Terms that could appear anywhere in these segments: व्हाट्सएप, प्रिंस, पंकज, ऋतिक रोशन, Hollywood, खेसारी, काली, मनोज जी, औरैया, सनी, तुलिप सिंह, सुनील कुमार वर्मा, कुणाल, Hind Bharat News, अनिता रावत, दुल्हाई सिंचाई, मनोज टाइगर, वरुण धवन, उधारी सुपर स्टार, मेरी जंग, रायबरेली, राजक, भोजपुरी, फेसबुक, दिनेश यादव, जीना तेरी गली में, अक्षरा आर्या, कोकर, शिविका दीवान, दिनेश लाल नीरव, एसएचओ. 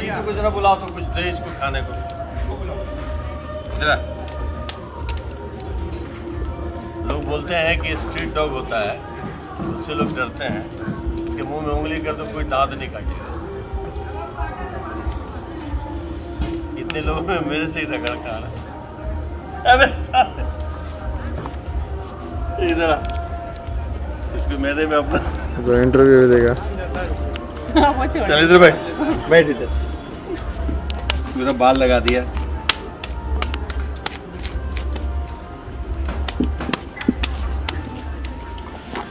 जीतू को जरा बुलाओ तो कुछ दे इसको खाने को जरा। लोग बोलते हैं कि स्ट्रीट डॉग होता है, उससे लोग डरते हैं। इसके मुंह में उंगली कर दो कोई दांत नहीं काटेगा। इतने लोग में मेरे से ही रगड़ खा रहा है। इधर इसको मेरे में अपना इंटरव्यू भी देगा। चल इधर बैठ बैठ इधर। मेरा बाल लगा दिया।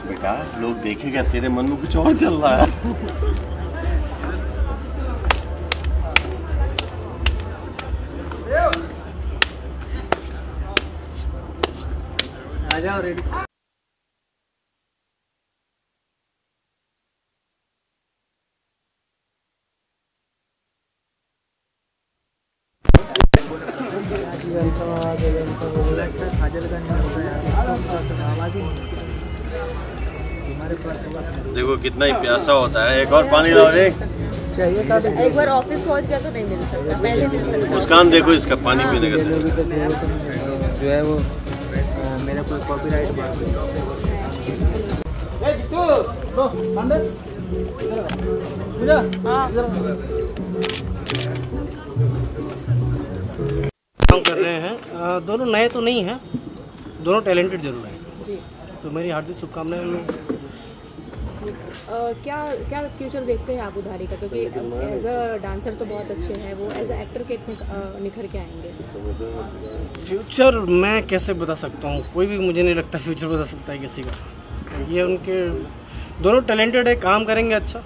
बेटा लोग देखेगा तेरे मन में कुछ और चल रहा है। आ जाओ रेडी। देखो कितना ही प्यासा होता है। एक और पानी लाओ रे। एक बार ऑफिस पहुंच गया तो नहीं मिल सकता, पहले मिल सकता। मुस्कान देखो इसका पानी पीने का जो है वो मेरा कोई कॉपीराइट काम कर रहे हैं। दोनों नए तो नहीं हैं, दोनों टैलेंटेड जरूर हैं। तो मेरी हार्दिक शुभकामनाएं उन क्या क्या फ्यूचर देखते हैं आप उधारी का? क्योंकि एज अ डांसर तो बहुत अच्छे हैं वो, एज अ एक्टर के निखर के आएंगे। फ्यूचर मैं कैसे बता सकता हूँ? कोई भी मुझे नहीं लगता फ्यूचर बता सकता है किसी का। ये उनके दोनों टैलेंटेड है, काम करेंगे अच्छा।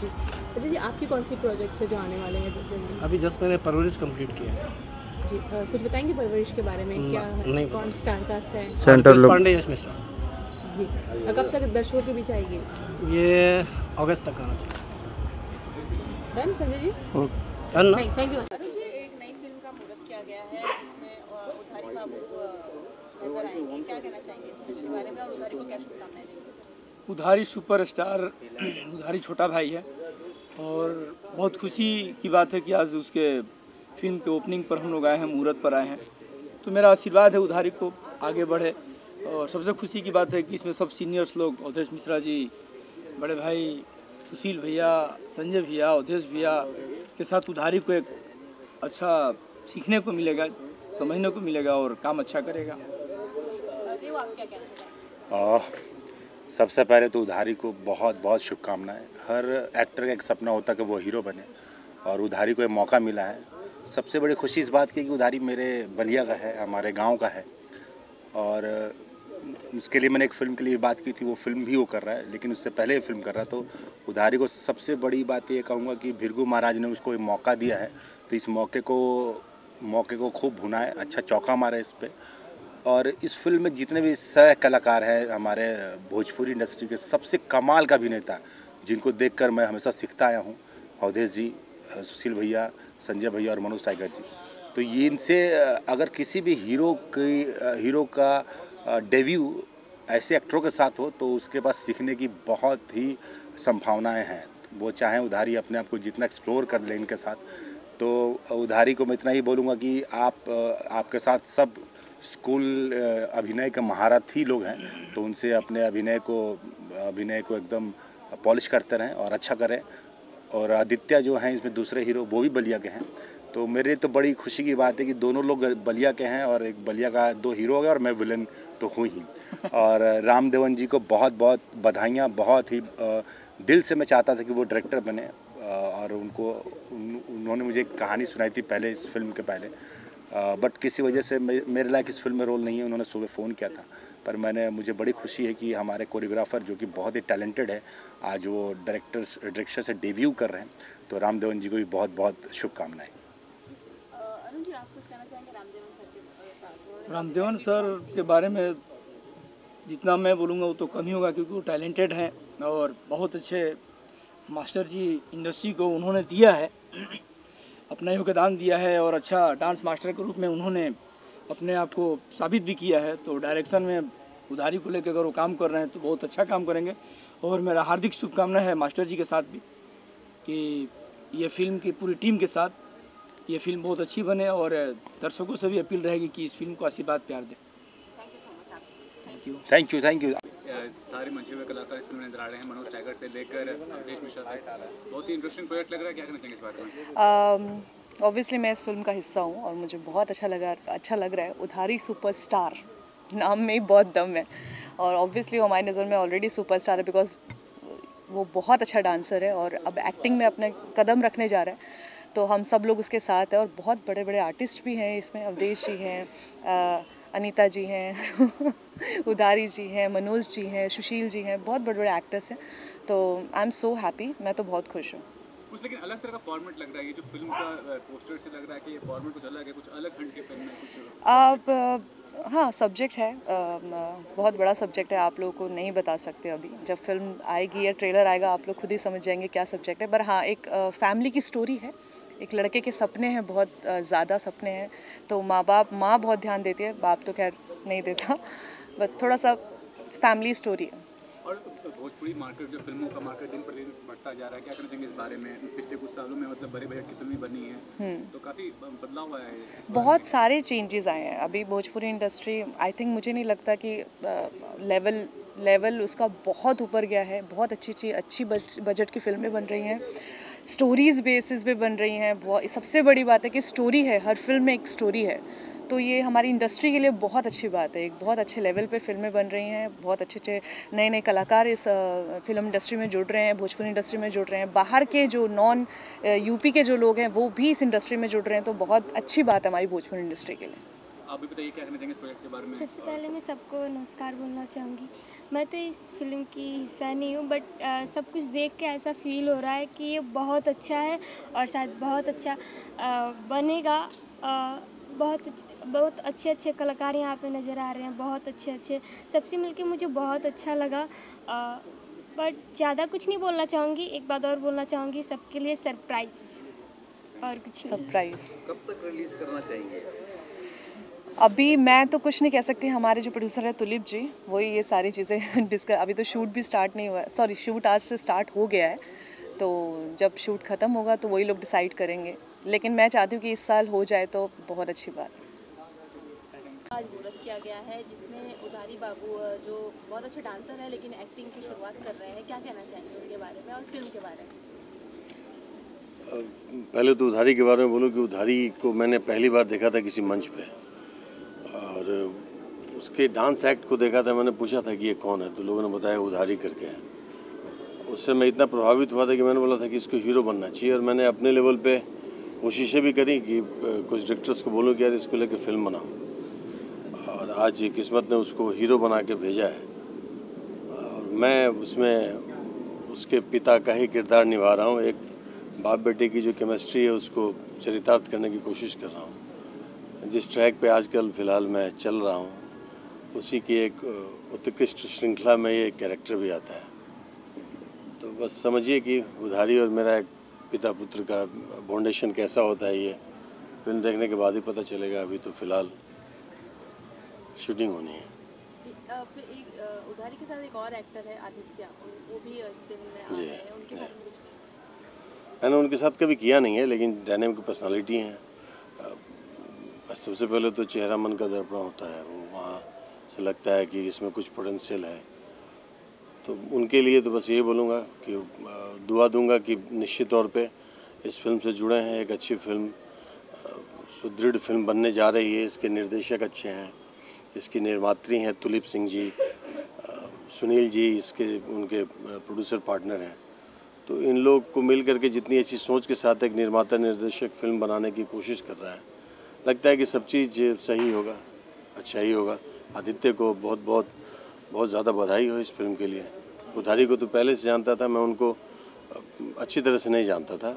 जी जी, आपकी कौन सी प्रोजेक्ट्स है जो आने वाले हैं? अभी जस्ट मैंने परवरिश कंप्लीट किया है। जी कुछ बताएंगे परवरिश के बारे में? क्या नहीं, कौन स्टार कास्ट है? अवधेश मिश्रा जी। कब तक दर्शकों के बीच आएगी? ये अगस्त तक आना चाहिए। Done Sanjay ji, done. Thank you. एक नई फिल्म का मुहूर्त किया गया है जिसमें उधारी बाबू नजर आएंगे, क्या कहना चाहेंगे इसके बारे में और उधारी को क्या शुभकामनाएं देंगे? उधारी सुपरस्टार, उधारी छोटा भाई है और बहुत खुशी की बात है कि आज उसके फिल्म के ओपनिंग पर हम लोग आए हैं, मुहूर्त पर आए हैं। तो मेरा आशीर्वाद है उधारी को आगे बढ़े। और सबसे खुशी की बात है कि इसमें सब सीनियर्स लोग, अवधेश मिश्रा जी, बड़े भाई सुशील भैया, संजय भैया, अवधेश भैया के साथ उधारी को एक अच्छा सीखने को मिलेगा, समझने को मिलेगा और काम अच्छा करेगा। सबसे पहले तो उधारी को बहुत बहुत शुभकामनाएं। हर एक्टर का एक सपना होता है कि वो हीरो बने और उधारी को एक मौका मिला है। सबसे बड़ी खुशी इस बात की कि उधारी मेरे बलिया का है, हमारे गाँव का है और उसके लिए मैंने एक फ़िल्म के लिए बात की थी, वो फिल्म भी वो कर रहा है लेकिन उससे पहले ये फिल्म कर रहा है। तो उधारी को सबसे बड़ी बात ये कहूँगा कि भिरगू महाराज ने उसको एक मौका दिया है तो इस मौके को खूब भुनाए, अच्छा चौका मारे इस पर। और इस फिल्म में जितने भी सह कलाकार हैं हमारे भोजपुरी इंडस्ट्री के, सबसे कमाल का अभिनेता जिनको देख कर मैं हमेशा सीखता आया हूँ, अवधेश जी, सुशील भैया, संजय भैया और मनोज टाइगर जी। तो ये इनसे अगर किसी भी हीरो का डेब्यू ऐसे एक्टरों के साथ हो तो उसके पास सीखने की बहुत ही संभावनाएं हैं। वो चाहें उधारी अपने आप को जितना एक्सप्लोर कर लें इनके साथ। तो उधारी को मैं इतना ही बोलूँगा कि आपके साथ सब स्कूल अभिनय के महारत ही लोग हैं तो उनसे अपने अभिनय को एकदम पॉलिश करते रहें और अच्छा करें। और आदित्य जो हैं इसमें दूसरे हीरो, वो भी बलिया के हैं। तो मेरे तो बड़ी खुशी की बात है कि दोनों लोग बलिया के हैं और एक बलिया का दो हीरो है और मैं विलन तो हूँ ही। और रामदेवन जी को बहुत बहुत बधाइयाँ। बहुत ही दिल से मैं चाहता था कि वो डायरेक्टर बने और उन्होंने मुझे एक कहानी सुनाई थी पहले, इस फिल्म के पहले, बट किसी वजह से मेरे लायक इस फिल्म में रोल नहीं है। उन्होंने सुबह फ़ोन किया था पर मुझे बड़ी खुशी है कि हमारे कोरियोग्राफर जो कि बहुत ही टैलेंटेड है, आज वो डायरेक्टर से डेब्यू कर रहे हैं। तो रामदेवन जी को भी बहुत बहुत शुभकामनाएँ। रामदेवन सर के बारे में जितना मैं बोलूँगा वो तो कम ही होगा क्योंकि वो टैलेंटेड हैं और बहुत अच्छे मास्टर जी इंडस्ट्री को उन्होंने दिया है, अपना योगदान दिया है और अच्छा डांस मास्टर के रूप में उन्होंने अपने आप को साबित भी किया है। तो डायरेक्शन में उधारी को लेकर अगर वो काम कर रहे हैं तो बहुत अच्छा काम करेंगे और मेरा हार्दिक शुभकामना है मास्टर जी के साथ भी कि ये फिल्म की पूरी टीम के साथ ये फिल्म बहुत अच्छी बने और दर्शकों से भी अपील रहेगी कि इस फिल्म को आशीर्वाद प्यार दें। Thank you. सारे मंचों में कलाकार इस फिल्म में नजर आ रहे हैं, मनोज टाइगर से लेकर अवधेश मिश्रा तक। बहुत ही इंटरेस्टिंग प्रोजेक्ट लग रहा है, क्या कहना चाहेंगे इस बारे में? ऑब्वियसली मैं इस फिल्म का हिस्सा हूँ और मुझे बहुत अच्छा लग रहा है। उधारी सुपरस्टार नाम में ही बहुत दम है और ऑब्वियसली हमारी नज़र में ऑलरेडी सुपरस्टार है बिकॉज वो बहुत अच्छा डांसर है और अब एक्टिंग में अपने कदम रखने जा रहा है, तो हम सब लोग उसके साथ हैं। और बहुत बड़े बड़े आर्टिस्ट भी हैं इसमें, अवधेश जी हैं, अनिता जी हैं, उधारी जी हैं, मनोज जी हैं, सुशील जी हैं, बहुत बड़े बड़े एक्टर्स हैं। तो आई एम सो हैप्पी, मैं तो बहुत खुश हूँ। कुछ लेकिन अलग तरह का फॉर्मेट लग रहा है, ये जो फिल्म का पोस्टर से लग रहा है कि ये फॉर्मेट कुछ अलग है, कुछ अलग हट के फिल्म है कुछ। आप हाँ, सब्जेक्ट है, बहुत बड़ा सब्जेक्ट है, आप लोगों को नहीं बता सकते अभी। जब फिल्म आएगी या ट्रेलर आएगा आप लोग खुद ही समझ जाएंगे क्या सब्जेक्ट है। पर हाँ, एक फैमिली की स्टोरी है, एक लड़के के सपने हैं, बहुत ज़्यादा सपने हैं। तो माँ बहुत ध्यान देती है, बाप तो खैर नहीं देता, बट थोड़ा सा फैमिली स्टोरी है। और भोजपुरी मार्केट, जो फिल्मों का मार्केट दिन प्रतिदिन बढ़ता जा रहा है, क्या कहना चाहेंगे इस बारे में? पिछले कुछ सालों में मतलब बड़े बजट की फिल्में बनी हैं तो काफ़ी बदलाव आया है, बहुत सारे चेंजेस आए हैं। अभी भोजपुरी इंडस्ट्री आई थिंक, मुझे नहीं लगता कि लेवल उसका बहुत ऊपर गया है। बहुत अच्छी बजट की फिल्में बन रही हैं, स्टोरीज़ बेसिस पे बन रही हैं। सबसे बड़ी बात है कि स्टोरी है, हर फिल्म में एक स्टोरी है, तो ये हमारी इंडस्ट्री के लिए बहुत अच्छी बात है। एक बहुत अच्छे लेवल पे फिल्में बन रही हैं, बहुत अच्छे नए कलाकार इस फिल्म इंडस्ट्री में जुड़ रहे हैं, भोजपुरी इंडस्ट्री में जुड़ रहे हैं। बाहर के जो नॉन यूपी के जो लोग हैं वो भी इस इंडस्ट्री में जुड़ रहे हैं, तो बहुत अच्छी बात है हमारी भोजपुरी इंडस्ट्री के लिए। आप भी बताइए क्या कहना चाहेंगे इस प्रोजेक्ट के बारे में? सबसे पहले मैं सबको नमस्कार बोलना चाहूँगी। मैं तो इस फिल्म की हिस्सा नहीं हूँ, बट सब कुछ देख के ऐसा फील हो रहा है कि ये बहुत अच्छा है और शायद बहुत अच्छा बनेगा। बहुत अच्छे कलाकार यहाँ पे नज़र आ रहे हैं, बहुत अच्छे। सबसे मिलके मुझे बहुत अच्छा लगा, बट ज़्यादा कुछ नहीं बोलना चाहूँगी। एक बात और बोलना चाहूँगी, सबके लिए सरप्राइज़ और कुछ। सरप्राइज़ कब तक रिलीज़ करना चाहिए? अभी मैं तो कुछ नहीं कह सकती, हमारे जो प्रोड्यूसर है तुलिप जी, वही ये सारी चीज़ें डिस्कस। अभी तो शूट भी स्टार्ट नहीं हुआ, सॉरी शूट आज से स्टार्ट हो गया है, तो जब शूट ख़त्म होगा तो वही लोग डिसाइड करेंगे। लेकिन मैं चाहती हूँ कि इस साल हो जाए तो बहुत अच्छी बात। आज मुहूर्त किया गया है जिसमें उधारी बाबू जो बहुत अच्छे डांसर है लेकिन एक्टिंग की शुरुआत कर रहे हैं, क्या कहना चाहेंगे उनके बारे में और फिल्म के बारे में? पहले तो उधारी के बारे में बोलूँ कि उधारी को मैंने पहली बार देखा था किसी मंच पर और उसके डांस एक्ट को देखा था। मैंने पूछा था कि ये कौन है, तो लोगों ने बताया उधारी करके है। उससे मैं इतना प्रभावित हुआ था कि मैंने बोला था कि इसको हीरो बनना चाहिए और मैंने अपने लेवल पे कोशिशें भी करी कि कुछ डायरेक्टर्स को बोलूँ कि यार इसको लेके फिल्म बनाओ, और आज ये किस्मत ने उसको हीरो बना के भेजा है और मैं उसमें उसके पिता का ही किरदार निभा रहा हूँ। एक बाप बेटे की जो केमिस्ट्री है उसको चरितार्थ करने की कोशिश कर रहा हूँ। जिस ट्रैक पे आजकल फ़िलहाल मैं चल रहा हूँ उसी की एक उत्कृष्ट श्रृंखला में ये कैरेक्टर भी आता है। तो बस समझिए कि उधारी और मेरा एक पिता पुत्र का फाउंडेशन कैसा होता है, ये फिल्म देखने के बाद ही पता चलेगा। अभी तो फ़िलहाल शूटिंग होनी है। एक उधारी के साथ एक और एक्टर है आदित्य, वो भी फिल्म में है, उनके बारे में? मैंने उनके साथ कभी किया नहीं है, लेकिन डायनेमिक पर्सनालिटी हैं। सबसे पहले तो चेहरा मन का दर्पण होता है, वो वहाँ से लगता है कि इसमें कुछ पोटेंशियल है। तो उनके लिए तो बस ये बोलूँगा कि दुआ दूंगा कि निश्चित तौर पे इस फिल्म से जुड़े हैं, एक अच्छी फिल्म, सुदृढ़ फिल्म बनने जा रही है। इसके निर्देशक अच्छे हैं, इसकी निर्मात्री हैं तुलिप सिंह जी, सुनील जी इसके उनके प्रोड्यूसर पार्टनर हैं। तो इन लोग को मिल करके जितनी अच्छी सोच के साथ एक निर्माता निर्देशक फिल्म बनाने की कोशिश कर रहा है, लगता है कि सब चीज़ सही होगा, अच्छा ही होगा। आदित्य को बहुत बहुत बहुत ज़्यादा बधाई हो इस फिल्म के लिए। उधारी को तो पहले से जानता था, मैं उनको अच्छी तरह से नहीं जानता था,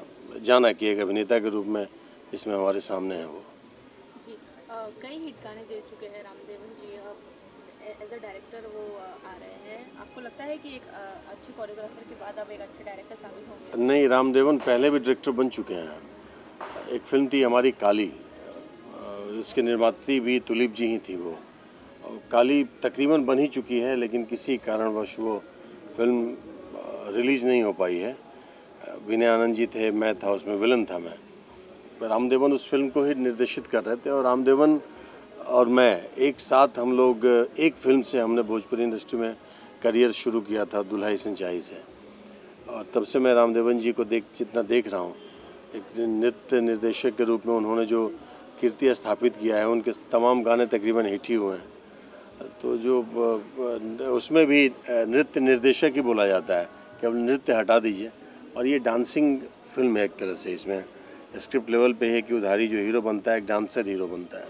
जाना कि एक अभिनेता के रूप में इसमें हमारे सामने है वो जी। कई हिट गाने दे चुके हैं Ramdevan ji, as a director वो आ रहे हैं, आपको लगता है कि एक अच्छी कोरियोग्राफर के बाद अब एक अच्छे डायरेक्टर साबित होंगे? नहीं, रामदेवन पहले भी डायरेक्टर बन चुके हैं। एक फिल्म थी हमारी काली, इसके निर्मात्री भी तुलिप जी ही थी। वो काली तकरीबन बन ही चुकी है लेकिन किसी कारणवश वो फिल्म रिलीज़ नहीं हो पाई है। विनय आनंद जी थे, मैं था, उसमें विलन था मैं। रामदेवन उस फिल्म को ही निर्देशित कर रहे थे और रामदेवन और मैं एक साथ, हम लोग एक फिल्म से हमने भोजपुरी इंडस्ट्री में करियर शुरू किया था, दुल्हाई सिंचाई से। और तब से मैं रामदेवन जी को जितना देख रहा हूँ, एक नृत्य निर्देशक के रूप में उन्होंने जो कीर्ति स्थापित किया है, उनके तमाम गाने तकरीबन हिट ही हुए हैं। तो जो उसमें भी नृत्य निर्देशक ही बोला जाता है कि अब नृत्य हटा दीजिए, और ये डांसिंग फिल्म है एक तरह से। इसमें स्क्रिप्ट लेवल पे है कि उधारी जो हीरो बनता है, एक डांसर हीरो बनता है,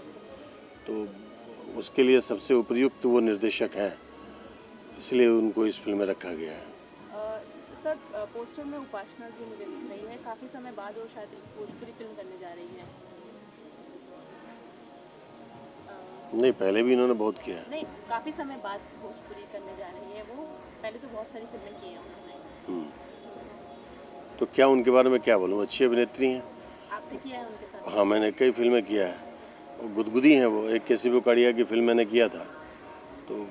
तो उसके लिए सबसे उपयुक्त वो निर्देशक हैं, इसलिए उनको इस फिल्म में रखा गया है। सर, पोस्टर में उपासना जी मुझे दिख रही है, काफ़ी समय बाद वो शायद भोजपुरी फिल्म करने जा रही है। नहीं, पहले भी इन्होंने बहुत किया है। नहीं, काफ़ी समय बाद भोजपुरी करने जा रही है वो, पहले तो बहुत सारी फिल्में की हैं उन्होंने। तो क्या उनके बारे में क्या बोलूँ, अच्छी अभिनेत्री हैं। आपने किया है उनके साथ? हाँ, मैंने कई फिल्में किया है। गुदगुदी हैं वो, एक कैसी बुकाड़िया की फिल्म मैंने किया था, तो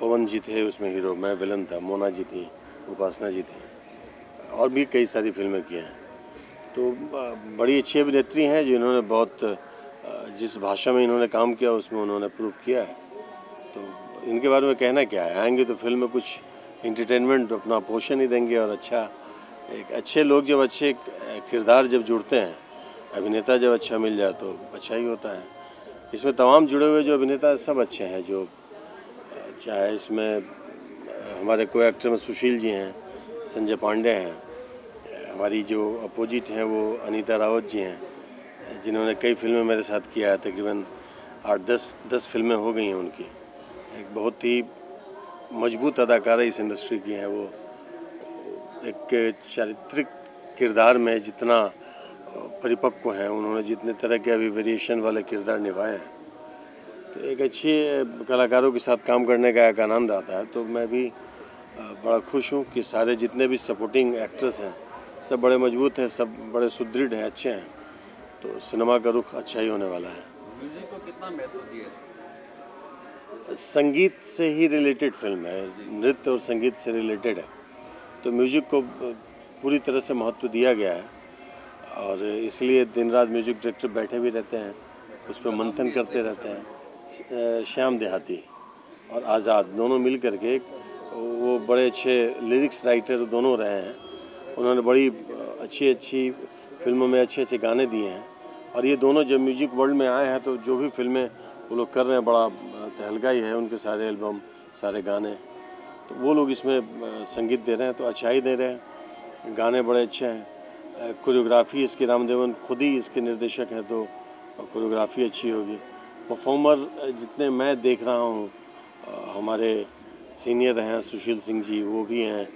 पवन जी थे उसमें हीरो, मैं विलन था, मोना जी थी, उपासना जी थी, और भी कई सारी फिल्में की हैं। तो बड़ी अच्छी अभिनेत्री हैं, जो इन्होंने बहुत, जिस भाषा में इन्होंने काम किया उसमें उन्होंने प्रूव किया है, तो इनके बारे में कहना क्या है। आएंगे तो फिल्म में कुछ इंटरटेनमेंट, अपना पोषण ही देंगे, और अच्छा, एक अच्छे लोग जब अच्छे किरदार जब जुड़ते हैं, अभिनेता जब अच्छा मिल जाए तो अच्छा ही होता है। इसमें तमाम जुड़े हुए जो अभिनेता सब अच्छे हैं, जो चाहे इसमें हमारे को एक्टर में सुशील जी हैं, संजय पांडे हैं, हमारी जो अपोजिट हैं वो अनिता रावत जी हैं, जिन्होंने कई फिल्में मेरे साथ किया है, तकरीबन 8-10 फिल्में हो गई हैं उनकी। एक बहुत ही मजबूत अदाकारा इस इंडस्ट्री की हैं वो, एक चारित्रिक किरदार में जितना परिपक्व हैं, उन्होंने जितने तरह के अभी वेरिएशन वाले किरदार निभाए हैं, तो एक अच्छी कलाकारों के साथ काम करने का एक आनंद आता है। तो मैं भी बड़ा खुश हूँ कि सारे जितने भी सपोर्टिंग एक्टर्स हैं, सब बड़े मजबूत हैं, सब बड़े सुदृढ़ हैं, अच्छे हैं, तो सिनेमा का रुख अच्छा ही होने वाला है। म्यूजिक को कितना महत्व दिया? संगीत से ही रिलेटेड फिल्म है, नृत्य और संगीत से रिलेटेड है, तो म्यूजिक को पूरी तरह से महत्व दिया गया है, और इसलिए दिन रात म्यूजिक डायरेक्टर बैठे भी रहते हैं, उस पर मंथन करते रहते हैं। श्याम देहाती और आज़ाद दोनों मिल करके, वो बड़े अच्छे लिरिक्स राइटर दोनों रहे हैं, उन्होंने बड़ी अच्छी फिल्मों में अच्छे गाने दिए हैं, और ये दोनों जब म्यूज़िक वर्ल्ड में आए हैं तो जो भी फिल्में वो लोग कर रहे हैं, बड़ा तहलका ही है, उनके सारे एल्बम, सारे गाने, तो वो लोग इसमें संगीत दे रहे हैं तो अच्छा ही दे रहे हैं, गाने बड़े अच्छे हैं, कोरियोग्राफी इसकी, रामदेवन खुद ही इसके निर्देशक हैं तो कोरियोग्राफी अच्छी होगी। परफॉर्मर जितने मैं देख रहा हूँ, हमारे सीनियर हैं सुशील सिंह जी, वो भी हैं,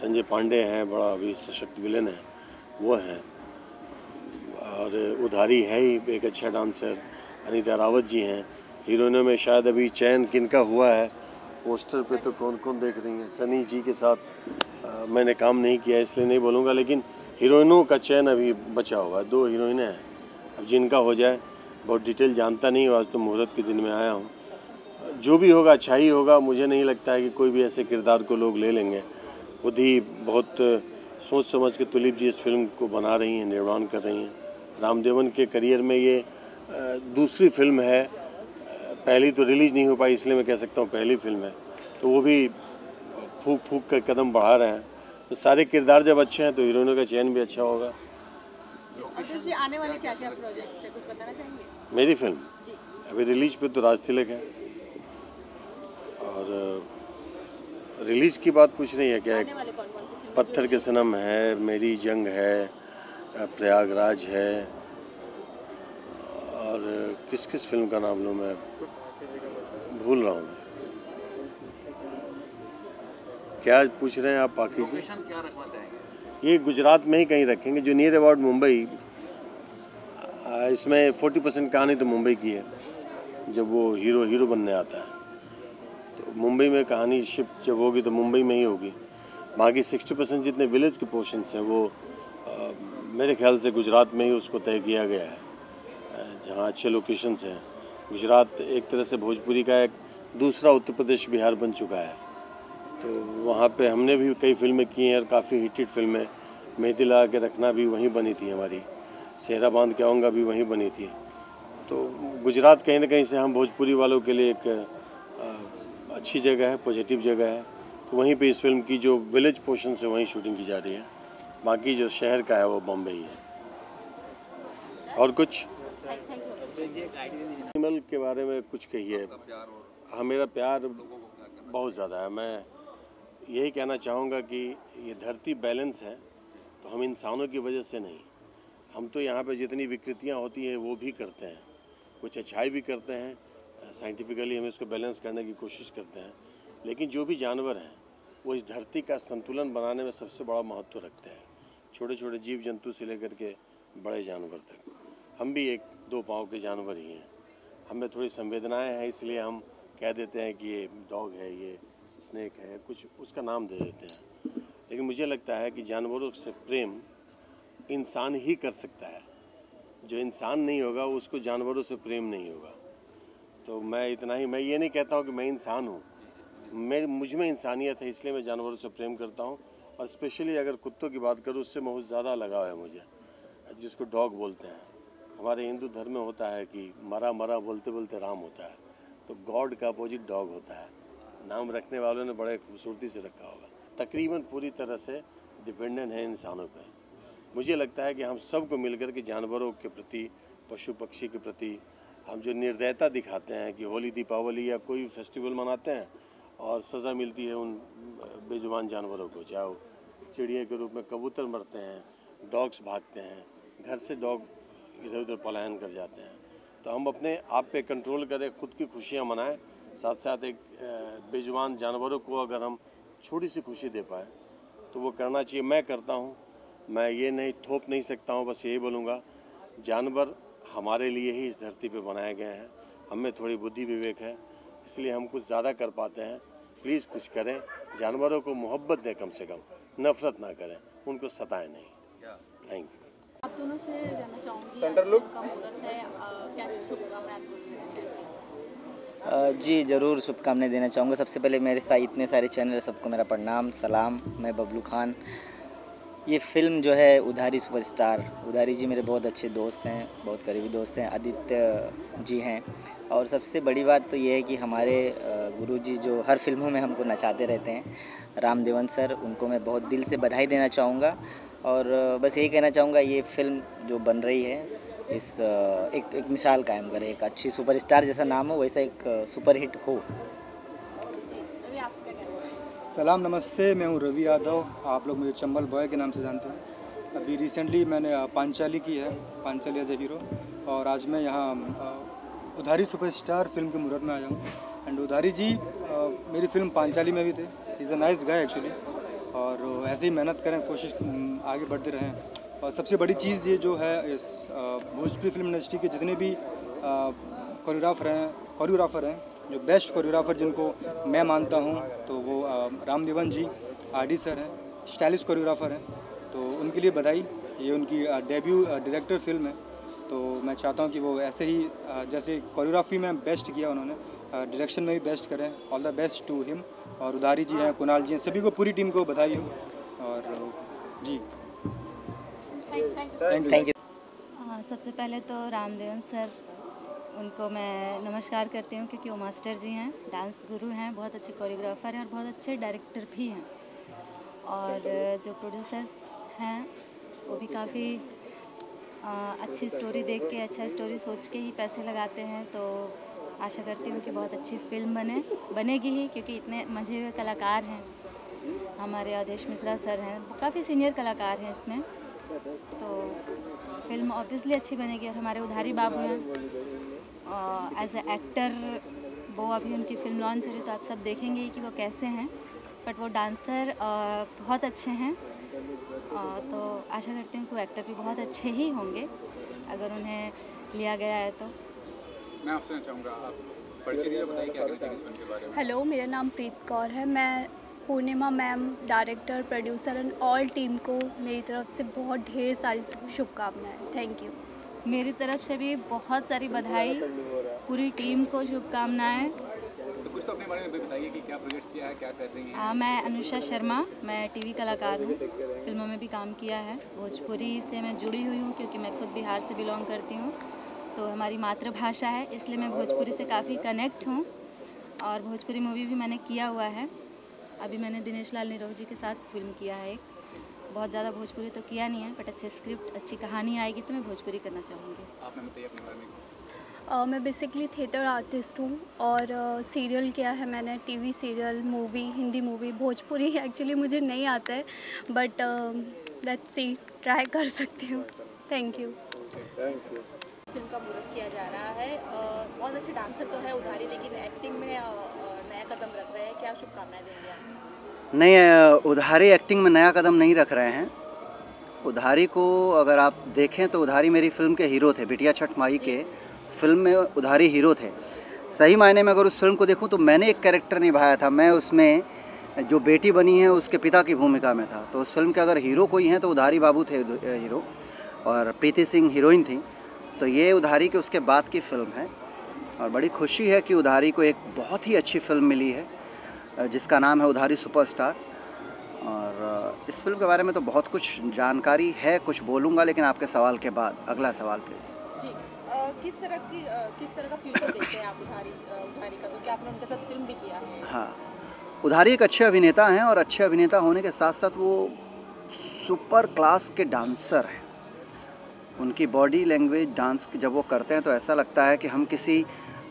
संजय पांडे हैं, बड़ा अभी सशक्त विलेन है वो हैं, और उधारी है ही एक अच्छा डांसर, अनिता रावत जी हैं। हीरोइनों में शायद अभी चयन किनका हुआ है पोस्टर पे तो कौन कौन देख रही हैं। सनी जी के साथ मैंने काम नहीं किया इसलिए नहीं बोलूँगा, लेकिन हीरोइनों का चयन अभी बचा हुआ है, 2 हीरोइनें हैं, अब जिनका हो जाए बहुत डिटेल जानता नहीं हूँ, आज तो मुहूर्त के दिन में आया हूँ। जो भी होगा अच्छा ही होगा, मुझे नहीं लगता है कि कोई भी ऐसे किरदार को लोग ले लेंगे, खुद ही बहुत सोच समझ के तुलिप जी इस फिल्म को बना रही हैं, निर्माण कर रही हैं। रामदेवन के करियर में ये दूसरी फिल्म है, पहली तो रिलीज़ नहीं हो पाई इसलिए मैं कह सकता हूँ पहली फिल्म है, तो वो भी फूक फूक कर कदम बढ़ा रहे हैं। तो सारे किरदार जब अच्छे हैं तो हीरोइनों का चयन भी अच्छा होगा। आने वाले क्या-क्या प्रोजेक्ट है, कुछ बताना चाहेंगे? मेरी फिल्म जी अभी रिलीज पे तो राज तिलक है, और रिलीज की बात पूछ रही है क्या? पत्थर के सनम है, मेरी जंग है, प्रयागराज है, और किस किस फिल्म का नाम लूँ मैं भूल रहा हूँ। क्या पूछ रहे हैं आप? बाकी ये गुजरात में ही कहीं रखेंगे, जूनियर अवार्ड मुंबई, इसमें 40% कहानी तो मुंबई की है, जब वो हीरो बनने आता है तो मुंबई में कहानी शिफ्ट जब होगी तो मुंबई में ही होगी। बाकी 60% जितने विलेज के पोर्शंस हैं वो मेरे ख्याल से गुजरात में ही उसको तय किया गया है, जहाँ अच्छे लोकेशंस हैं। गुजरात एक तरह से भोजपुरी का एक दूसरा उत्तर प्रदेश बिहार बन चुका है, तो वहाँ पे हमने भी कई फिल्में की हैं और काफ़ी हिटेड फिल्में। मेहंदी लगा के रखना भी वहीं बनी थी हमारी, सेहरा बांध के आऊंगा भी वहीं बनी थी। तो गुजरात कहीं ना कहीं से हम भोजपुरी वालों के लिए एक अच्छी जगह है, पॉजिटिव जगह है। तो वहीं पे इस फिल्म की जो विलेज पोर्शन से वहीं शूटिंग की जा रही है, बाकी जो शहर का है वो बॉम्बे ही है। और कुछ एनिमल के बारे में कुछ कहिए। हाँ, मेरा प्यार बहुत ज़्यादा है। मैं यही कहना चाहूँगा कि ये धरती बैलेंस है, तो हम इंसानों की वजह से नहीं, हम तो यहाँ पे जितनी विकृतियाँ होती हैं वो भी करते हैं, कुछ अच्छाई भी करते हैं, साइंटिफिकली हम इसको बैलेंस करने की कोशिश करते हैं। लेकिन जो भी जानवर हैं वो इस धरती का संतुलन बनाने में सबसे बड़ा महत्व रखते हैं, छोटे छोटे जीव जंतु से लेकर के बड़े जानवर तक। हम भी एक दो पाँव के जानवर ही हैं, हमें थोड़ी संवेदनाएँ हैं, इसलिए हम कह देते हैं कि ये डॉग है, ये स्नेक है, कुछ उसका नाम दे देते हैं। लेकिन मुझे लगता है कि जानवरों से प्रेम इंसान ही कर सकता है, जो इंसान नहीं होगा उसको जानवरों से प्रेम नहीं होगा। तो मैं इतना ही, मैं ये नहीं कहता हूँ कि मैं इंसान हूँ, मैं मुझ में इंसानियत है, इसलिए मैं जानवरों से प्रेम करता हूँ। और स्पेशली अगर कुत्तों की बात करूँ, उससे बहुत ज़्यादा लगाव है मुझे, जिसको डॉग बोलते हैं। हमारे हिंदू धर्म में होता है कि मरा मरा बोलते बोलते राम होता है, तो गॉड का अपोजिट डॉग होता है। नाम रखने वालों ने बड़े खूबसूरती से रखा होगा। तकरीबन पूरी तरह से डिपेंडेंट है इंसानों पर। मुझे लगता है कि हम सबको मिलकर के जानवरों के प्रति, पशु पक्षी के प्रति, हम जो निर्दयता दिखाते हैं कि होली, दीपावली या कोई फेस्टिवल मनाते हैं और सज़ा मिलती है उन बेजुबान जानवरों को, चाहे चिड़िया के रूप में कबूतर मरते हैं, डॉग्स भागते हैं, घर से डॉग इधर उधर पलायन कर जाते हैं। तो हम अपने आप पे कंट्रोल करें, खुद की खुशियां मनाएं, साथ साथ एक बेजुबान जानवरों को अगर हम छोटी सी खुशी दे पाए तो वो करना चाहिए। मैं करता हूँ, मैं ये नहीं थोप नहीं सकता हूँ, बस यही बोलूँगा जानवर हमारे लिए ही इस धरती पे बनाए गए हैं। हमें थोड़ी बुद्धि विवेक है, इसलिए हम कुछ ज़्यादा कर पाते हैं। प्लीज़ कुछ करें, जानवरों को मोहब्बत दें, कम से कम नफरत ना करें, उनको सताएं नहीं। Thank you. आप दोनों से जानना चाहूँगी क्या जी, ज़रूर शुभकामनाएं देना चाहूँगा। सबसे पहले मेरे साथ इतने सारे चैनल, सबको मेरा प्रणाम सलाम। मैं बबलू खान। ये फिल्म जो है उधारी सुपरस्टार, उधारी जी मेरे बहुत अच्छे दोस्त हैं, बहुत करीबी दोस्त हैं, आदित्य जी हैं। और सबसे बड़ी बात तो ये है कि हमारे गुरुजी जो हर फिल्मों में हमको नचाते रहते हैं, रामदेवन सर, उनको मैं बहुत दिल से बधाई देना चाहूँगा। और बस यही कहना चाहूँगा ये फिल्म जो बन रही है इस एक मिसाल कायम करे, एक अच्छी सुपरस्टार जैसा नाम हो वैसा एक सुपरहिट हो। सलाम नमस्ते, मैं हूँ रवि यादव, आप लोग मुझे चंबल बॉय के नाम से जानते हैं। अभी रिसेंटली मैंने पंचाली की है, पंचाली एज ए हीरो, और आज मैं यहाँ उधारी सुपरस्टार फिल्म के मुहूर्त में आया हूँ। एंड उधारी जी मेरी फिल्म पांचाली में भी थे, is a nice guy actually. और ऐसे ही मेहनत करें, कोशिश आगे बढ़ते रहें। और सबसे बड़ी चीज़ ये जो है इस भोजपुरी फिल्म इंडस्ट्री के जितने भी कोरियोग्राफर हैं जो बेस्ट कोरियोग्राफर जिनको मैं मानता हूँ तो वो Ramdevan ji, R D sir हैं, स्टाइलिश कोरियोग्राफर हैं, तो उनके लिए बधाई। ये उनकी डेब्यू डायरेक्टर फिल्म है, तो मैं चाहता हूँ कि वो ऐसे ही जैसे कोरियोग्राफी में बेस्ट किया उन्होंने, डायरेक्शन में भी बेस्ट करें। All the best to him. और उधारी जी हैं, कुणाल जी हैं, सभी को, पूरी टीम को बधाई हो। और जी थैंक यू। सबसे पहले तो रामदेवन सर, उनको मैं नमस्कार करती हूँ क्योंकि वो मास्टर जी हैं, डांस गुरु हैं, बहुत अच्छे कोरियोग्राफर हैं और बहुत अच्छे डायरेक्टर भी हैं। और जो प्रोड्यूसर्स हैं वो भी काफ़ी अच्छी स्टोरी देख के, अच्छा स्टोरी सोच के ही पैसे लगाते हैं। तो आशा करती हूँ कि बहुत अच्छी फिल्म बनेगी ही, क्योंकि इतने मजे हुए कलाकार हैं हमारे। अवधेश मिश्रा सर हैं, काफ़ी सीनियर कलाकार हैं इसमें, तो फिल्म ऑब्वियसली अच्छी बनेगी। और हमारे उधारी बाबू हैं एज ए एक्टर, वो अभी उनकी फिल्म लॉन्च हो रही तो आप सब देखेंगे कि वो कैसे हैं, बट वो डांसर बहुत अच्छे हैं। तो आशा करती हूँ कि वो एक्टर भी बहुत अच्छे ही होंगे अगर उन्हें लिया गया है तो। मैं आपसे चाहूँगा आप परिचय बताइए क्या करते हैं इस फिल्म के बारे में। हेलो, मेरा नाम प्रीत कौर है। मैं Purnima ma'am, director, producer and all team को मेरी तरफ से बहुत ढेर सारी शुभकामनाएं। Thank you. मेरी तरफ से भी बहुत सारी बधाई, पूरी टीम को शुभकामनाएं। तो कुछ तो अपने बारे में बताइए कि क्या प्रोजेक्ट्स किया है, क्या कर रही हैं? मैं अनुषा शर्मा, मैं टीवी कलाकार हूँ, फिल्मों में भी काम किया है। भोजपुरी से मैं जुड़ी हुई हूँ क्योंकि मैं खुद बिहार से बिलोंग करती हूँ, तो हमारी मातृभाषा है, इसलिए मैं भोजपुरी से काफ़ी कनेक्ट हूँ। और भोजपुरी मूवी भी मैंने किया हुआ है। अभी मैंने दिनेश लाल नीरव जी के साथ फिल्म किया है एक। बहुत ज़्यादा भोजपुरी तो किया नहीं है, बट अच्छे स्क्रिप्ट, अच्छी कहानी आएगी तो मैं भोजपुरी करना चाहूँगी। आप हमें बताइए अपने बारे में। मैं बेसिकली थिएटर आर्टिस्ट हूँ और सीरियल किया है मैंने, TV serial, movie, Hindi movie. भोजपुरी actually मुझे नहीं आता है, बट लेट्स सी, ट्राई कर सकती हूँ। Thank you. फिल्म का मुहूर्त किया जा रहा है। बहुत अच्छे डांसर तो है उधारी, लेकिन एक्टिंग में नया कदम रख रहे हैं, क्या शुभकामनाएं देंगे आप? नहीं, उधारी एक्टिंग में नया कदम नहीं रख रहे हैं। उधारी को अगर आप देखें तो उधारी मेरी फिल्म के हीरो थे, बिटिया छठ माई के फिल्म में उधारी हीरो थे। सही मायने में अगर उस फिल्म को देखूं तो मैंने एक कैरेक्टर निभाया था, मैं उसमें जो बेटी बनी है उसके पिता की भूमिका में था। तो उस फिल्म के अगर हीरो कोई हैं तो उधारी बाबू थे हीरो, और प्रीति सिंह हीरोइन थी। तो ये उधारी के उसके बाद की फिल्म है और बड़ी खुशी है कि उधारी को एक बहुत ही अच्छी फिल्म मिली है जिसका नाम है उधारी सुपरस्टार। और इस फिल्म के बारे में तो बहुत कुछ जानकारी है, कुछ बोलूँगा लेकिन आपके सवाल के बाद। अगला सवाल प्लीज़। किस तरह का फ्यूचर देखते हैं आप उधारी का? क्योंकि आपने उनके साथ फिल्म भी किया है। हाँ, उधारी एक अच्छे अभिनेता हैं और अच्छे अभिनेता होने के साथ साथ वो सुपर क्लास के डांसर हैं। उनकी बॉडी लैंग्वेज, डांस जब वो करते हैं तो ऐसा लगता है कि हम किसी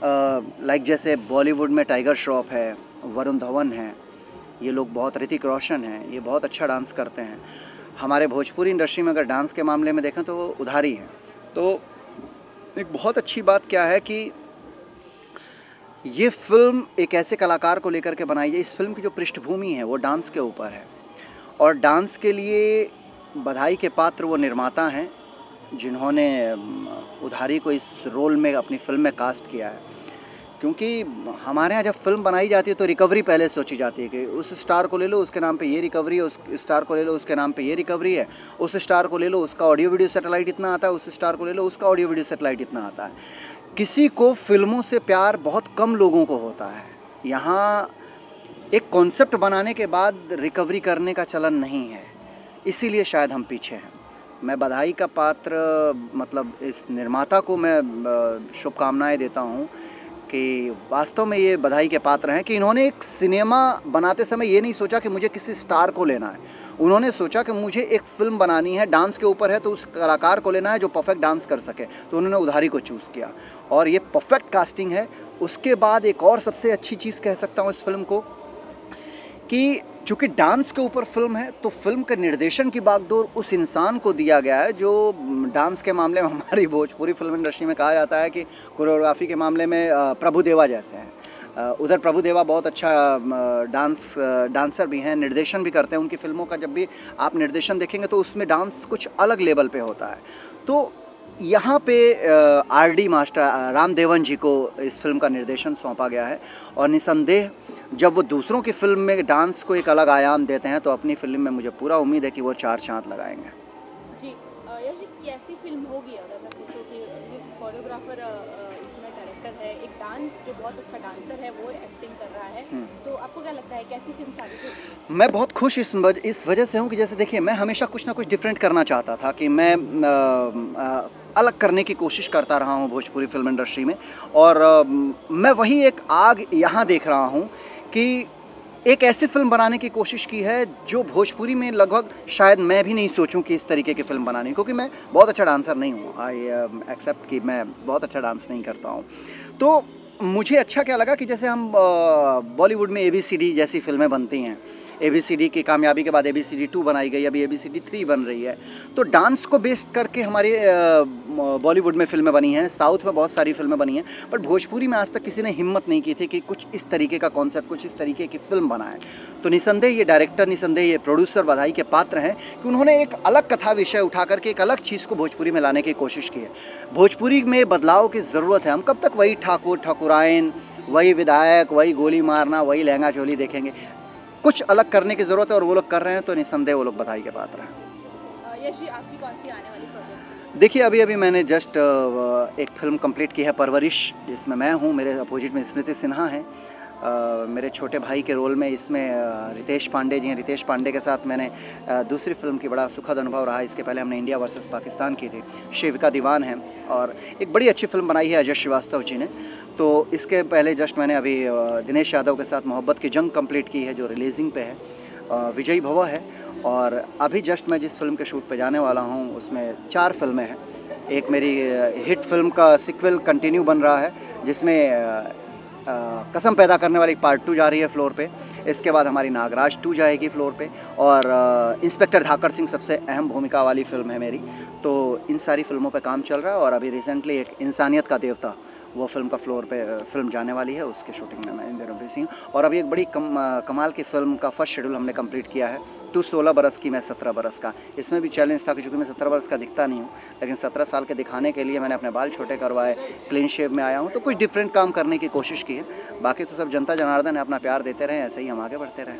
लाइक जैसे बॉलीवुड में टाइगर श्रॉफ है, वरुण धवन है, ये लोग बहुत, ऋतिक रोशन हैं, ये बहुत अच्छा डांस करते हैं। हमारे भोजपुरी इंडस्ट्री में अगर डांस के मामले में देखें तो वो उधारी हैं। तो एक बहुत अच्छी बात क्या है कि ये फिल्म एक ऐसे कलाकार को लेकर के बनाई है। इस फिल्म की जो पृष्ठभूमि है वो डांस के ऊपर है और डांस के लिए बधाई के पात्र वो निर्माता हैं जिन्होंने उधारी को इस रोल में अपनी फिल्म में कास्ट किया है। क्योंकि हमारे यहाँ जब फिल्म बनाई जाती है तो रिकवरी पहले सोची जाती है कि उस स्टार को ले लो, उसके नाम पे ये रिकवरी है, उस स्टार को ले लो, उसके नाम पे ये रिकवरी है, उस स्टार को ले लो, उसका ऑडियो वीडियो सैटेलाइट इतना आता है, उस स्टार को ले लो, उसका ऑडियो वीडियो सैटेलाइट इतना आता है। किसी को फिल्मों से प्यार बहुत कम लोगों को होता है। यहाँ एक कॉन्सेप्ट बनाने के बाद रिकवरी करने का चलन नहीं है, इसीलिए शायद हम पीछे हैं। मैं बधाई का पात्र, मतलब इस निर्माता को मैं शुभकामनाएँ देता हूँ कि वास्तव में ये बधाई के पात्र हैं कि इन्होंने एक सिनेमा बनाते समय ये नहीं सोचा कि मुझे किसी स्टार को लेना है। उन्होंने सोचा कि मुझे एक फिल्म बनानी है, डांस के ऊपर है, तो उस कलाकार को लेना है जो परफेक्ट डांस कर सके। तो उन्होंने उधारी को चूज़ किया और ये परफेक्ट कास्टिंग है। उसके बाद एक और सबसे अच्छी चीज़ कह सकता हूँ इस फिल्म को कि चूँकि डांस के ऊपर फिल्म है तो फिल्म के निर्देशन की बागडोर उस इंसान को दिया गया है जो डांस के मामले में हमारी भोजपुरी फिल्म इंडस्ट्री में कहा जाता है कि कोरियोग्राफी के मामले में प्रभुदेवा जैसे हैं। उधर प्रभुदेवा बहुत अच्छा डांसर भी हैं, निर्देशन भी करते हैं। उनकी फिल्मों का जब भी आप निर्देशन देखेंगे तो उसमें डांस कुछ अलग लेवल पर होता है। तो यहाँ पे आरडी मास्टर रामदेवन जी को इस फिल्म का निर्देशन सौंपा गया है और निसंदेह जब वो दूसरों की फिल्म में डांस को एक अलग आयाम देते हैं तो अपनी फिल्म में मुझे पूरा उम्मीद है कि वो चार चांद लगाएंगे। जी, कैसी फिल्म होगी? अगर मैं पूछूं कि कोरियोग्राफर इसमें डायरेक्टर है, एक डांस जो बहुत अच्छा डांसर है वो एक्टिंग कर रहा है, तो आपको क्या लगता है कैसी फिल्म साबित होगी? मैं बहुत खुश इस वजह से हूँ कि जैसे देखिए मैं हमेशा कुछ ना कुछ डिफरेंट करना चाहता था कि मैं अलग करने की कोशिश करता रहा हूँ भोजपुरी फिल्म इंडस्ट्री में और मैं वही एक आग यहाँ देख रहा हूँ कि एक ऐसी फिल्म बनाने की कोशिश की है जो भोजपुरी में लगभग शायद मैं भी नहीं सोचूं कि इस तरीके की फिल्म बनानी, क्योंकि मैं बहुत अच्छा डांसर नहीं हूँ। आई एक्सेप्ट कि मैं बहुत अच्छा डांस नहीं करता हूँ। तो मुझे अच्छा क्या लगा कि जैसे हम बॉलीवुड में ABCD जैसी फिल्में बनती हैं, ABCD की कामयाबी के बाद ABCD 2 बनाई गई, अभी ABCD 3 बन रही है। तो डांस को बेस करके हमारे बॉलीवुड में फिल्में बनी हैं, साउथ में बहुत सारी फिल्में बनी हैं, पर भोजपुरी में आज तक किसी ने हिम्मत नहीं की थी कि कुछ इस तरीके का कॉन्सेप्ट, कुछ इस तरीके की फिल्म बनाएं। तो निसंदेह ये डायरेक्टर, निसंदेह ये प्रोड्यूसर बधाई के पात्र हैं कि उन्होंने एक अलग कथा विषय उठा करके एक अलग चीज़ को भोजपुरी में लाने की कोशिश की है। भोजपुरी में बदलाव की ज़रूरत है। हम कब तक वही ठाकुर ठाकुराइन, वही विधायक, वही गोली मारना, वही लहंगा चोली देखेंगे? कुछ अलग करने की ज़रूरत है और वो लोग कर रहे हैं, तो निसंदेह वो लोग बधाई के पात्र हैं। यश जी, आपकी कौन सी आने वाली फिल्म? देखिए अभी मैंने जस्ट एक फिल्म कंप्लीट की है, परवरिश, जिसमें मैं हूँ, मेरे अपोजिट में स्मृति सिन्हा हैं। मेरे छोटे भाई के रोल में इसमें रितेश पांडे जी हैं। रितेश पांडे के साथ मैंने दूसरी फिल्म की बड़ा सुखद अनुभव रहा। इसके पहले हमने इंडिया वर्सेस पाकिस्तान की थी, शिविका दीवान है, और एक बड़ी अच्छी फिल्म बनाई है अजय श्रीवास्तव जी ने। तो इसके पहले जस्ट मैंने अभी दिनेश यादव के साथ मोहब्बत की जंग कंप्लीट की है जो रिलीजिंग पे है, विजयी भवा है। और अभी जस्ट मैं जिस फिल्म के शूट पे जाने वाला हूँ उसमें 4 फिल्में हैं। एक मेरी हिट फिल्म का सिक्वल कंटिन्यू बन रहा है जिसमें कसम पैदा करने वाली पार्ट 2 जा रही है फ्लोर पे। इसके बाद हमारी नागराज 2 जाएगी फ्लोर पे, और इंस्पेक्टर धाकड़ सिंह सबसे अहम भूमिका वाली फिल्म है मेरी। तो इन सारी फिल्मों पे काम चल रहा है, और अभी रिसेंटली एक इंसानियत का देवता वो फिल्म का फ्लोर पे फिल्म जाने वाली है, उसके शूटिंग में मैं इन दिनों बिजी हूँ। और अभी एक बड़ी कमाल की फिल्म का फर्स्ट शेड्यूल हमने कंप्लीट किया है। तू 16 बरस की, मैं 17 बरस का। इसमें भी चैलेंज था कि चूँकि मैं 17 बरस का दिखता नहीं हूँ, लेकिन 17 साल के दिखाने के लिए मैंने अपने बाल छोटे करवाए, क्लीन शेव में आया हूँ, तो कुछ डिफरेंट काम करने की कोशिश की है। बाकी तो सब जनता जनार्दन है, अपना प्यार देते रहें, ऐसे ही हम आगे बढ़ते रहें।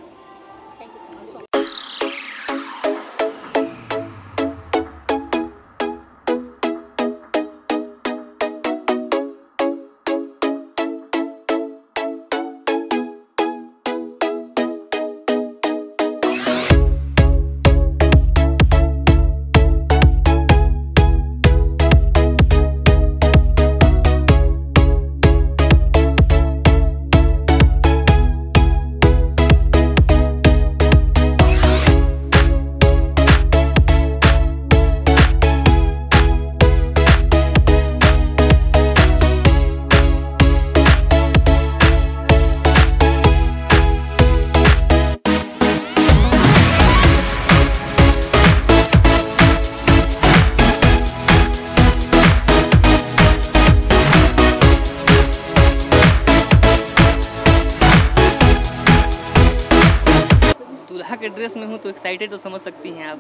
ड्रेस में हूँ तो एक्साइटेड तो समझ सकती हैं आप।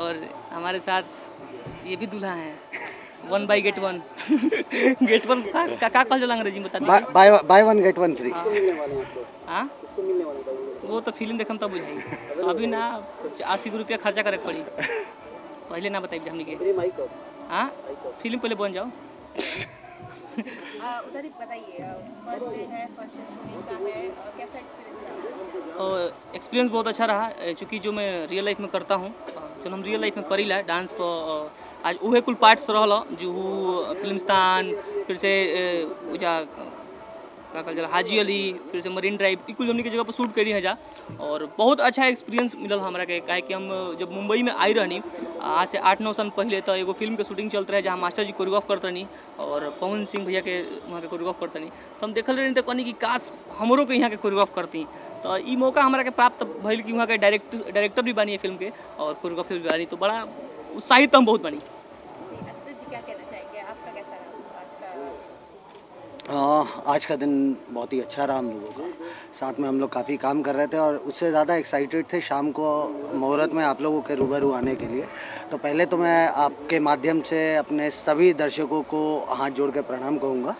और हमारे साथ ये भी दूल्हा हैं, 1 by get 1 get 1 का कल चला अंग्रेजी में बताते हैं, buy 1 get 1 free। हाँ वो तो फिल्म देखम तब बुझाई, अभी ना 80 रुपया खर्चा करे पड़ी, पहले ना बताइए हमने के। हाँ फिल्म पहले बन जाओ। उधर ही बताइए, एक्सपीरियंस बहुत अच्छा रहा, चूँकि जो मैं रियल लाइफ में करता हूँ, जो हम रियल लाइफ में करी ला डांस पर, आज वह कुल पार्ट्स रहा जो फिल्मस्तान, फिर से उजा का कल हाजी अली, फिर से मरीन ड्राइव, ई कुल हमने के जगह पर शूट करी है जा, और बहुत अच्छा एक्सपीरियंस मिलल हमारा के। काहे कि हम जब मुंबई में आई रहनी आज से 8-9 साल पहले, तो एगो फिल्म के शूटिंग चलते रहे जहाँ मास्टर जी कोरियोग्राफ करते रहनी, और पवन सिंह भैया के वहाँ के कोरियोग्राफ करते रहनी। तो हम देखल रहनी तो कहनी कि काश हमरो के यहाँ के कोरियोग्राफ करती, तो ये मौका हमारा के प्राप्त भइल कि वहाँ के डायरेक्टर भी बनी है फिल्म के, और कोरियोग्राफर भी बनी, तो बड़ा उत्साहित हम बहुत बनी। हाँ आज का दिन बहुत ही अच्छा रहा हम लोगों का, साथ में हम लोग काफ़ी काम कर रहे थे, और उससे ज़्यादा एक्साइटेड थे शाम को मुहूर्त में आप लोगों के रूबरू आने के लिए। तो पहले तो मैं आपके माध्यम से अपने सभी दर्शकों को हाथ जोड़ के प्रणाम कहूँगा। तो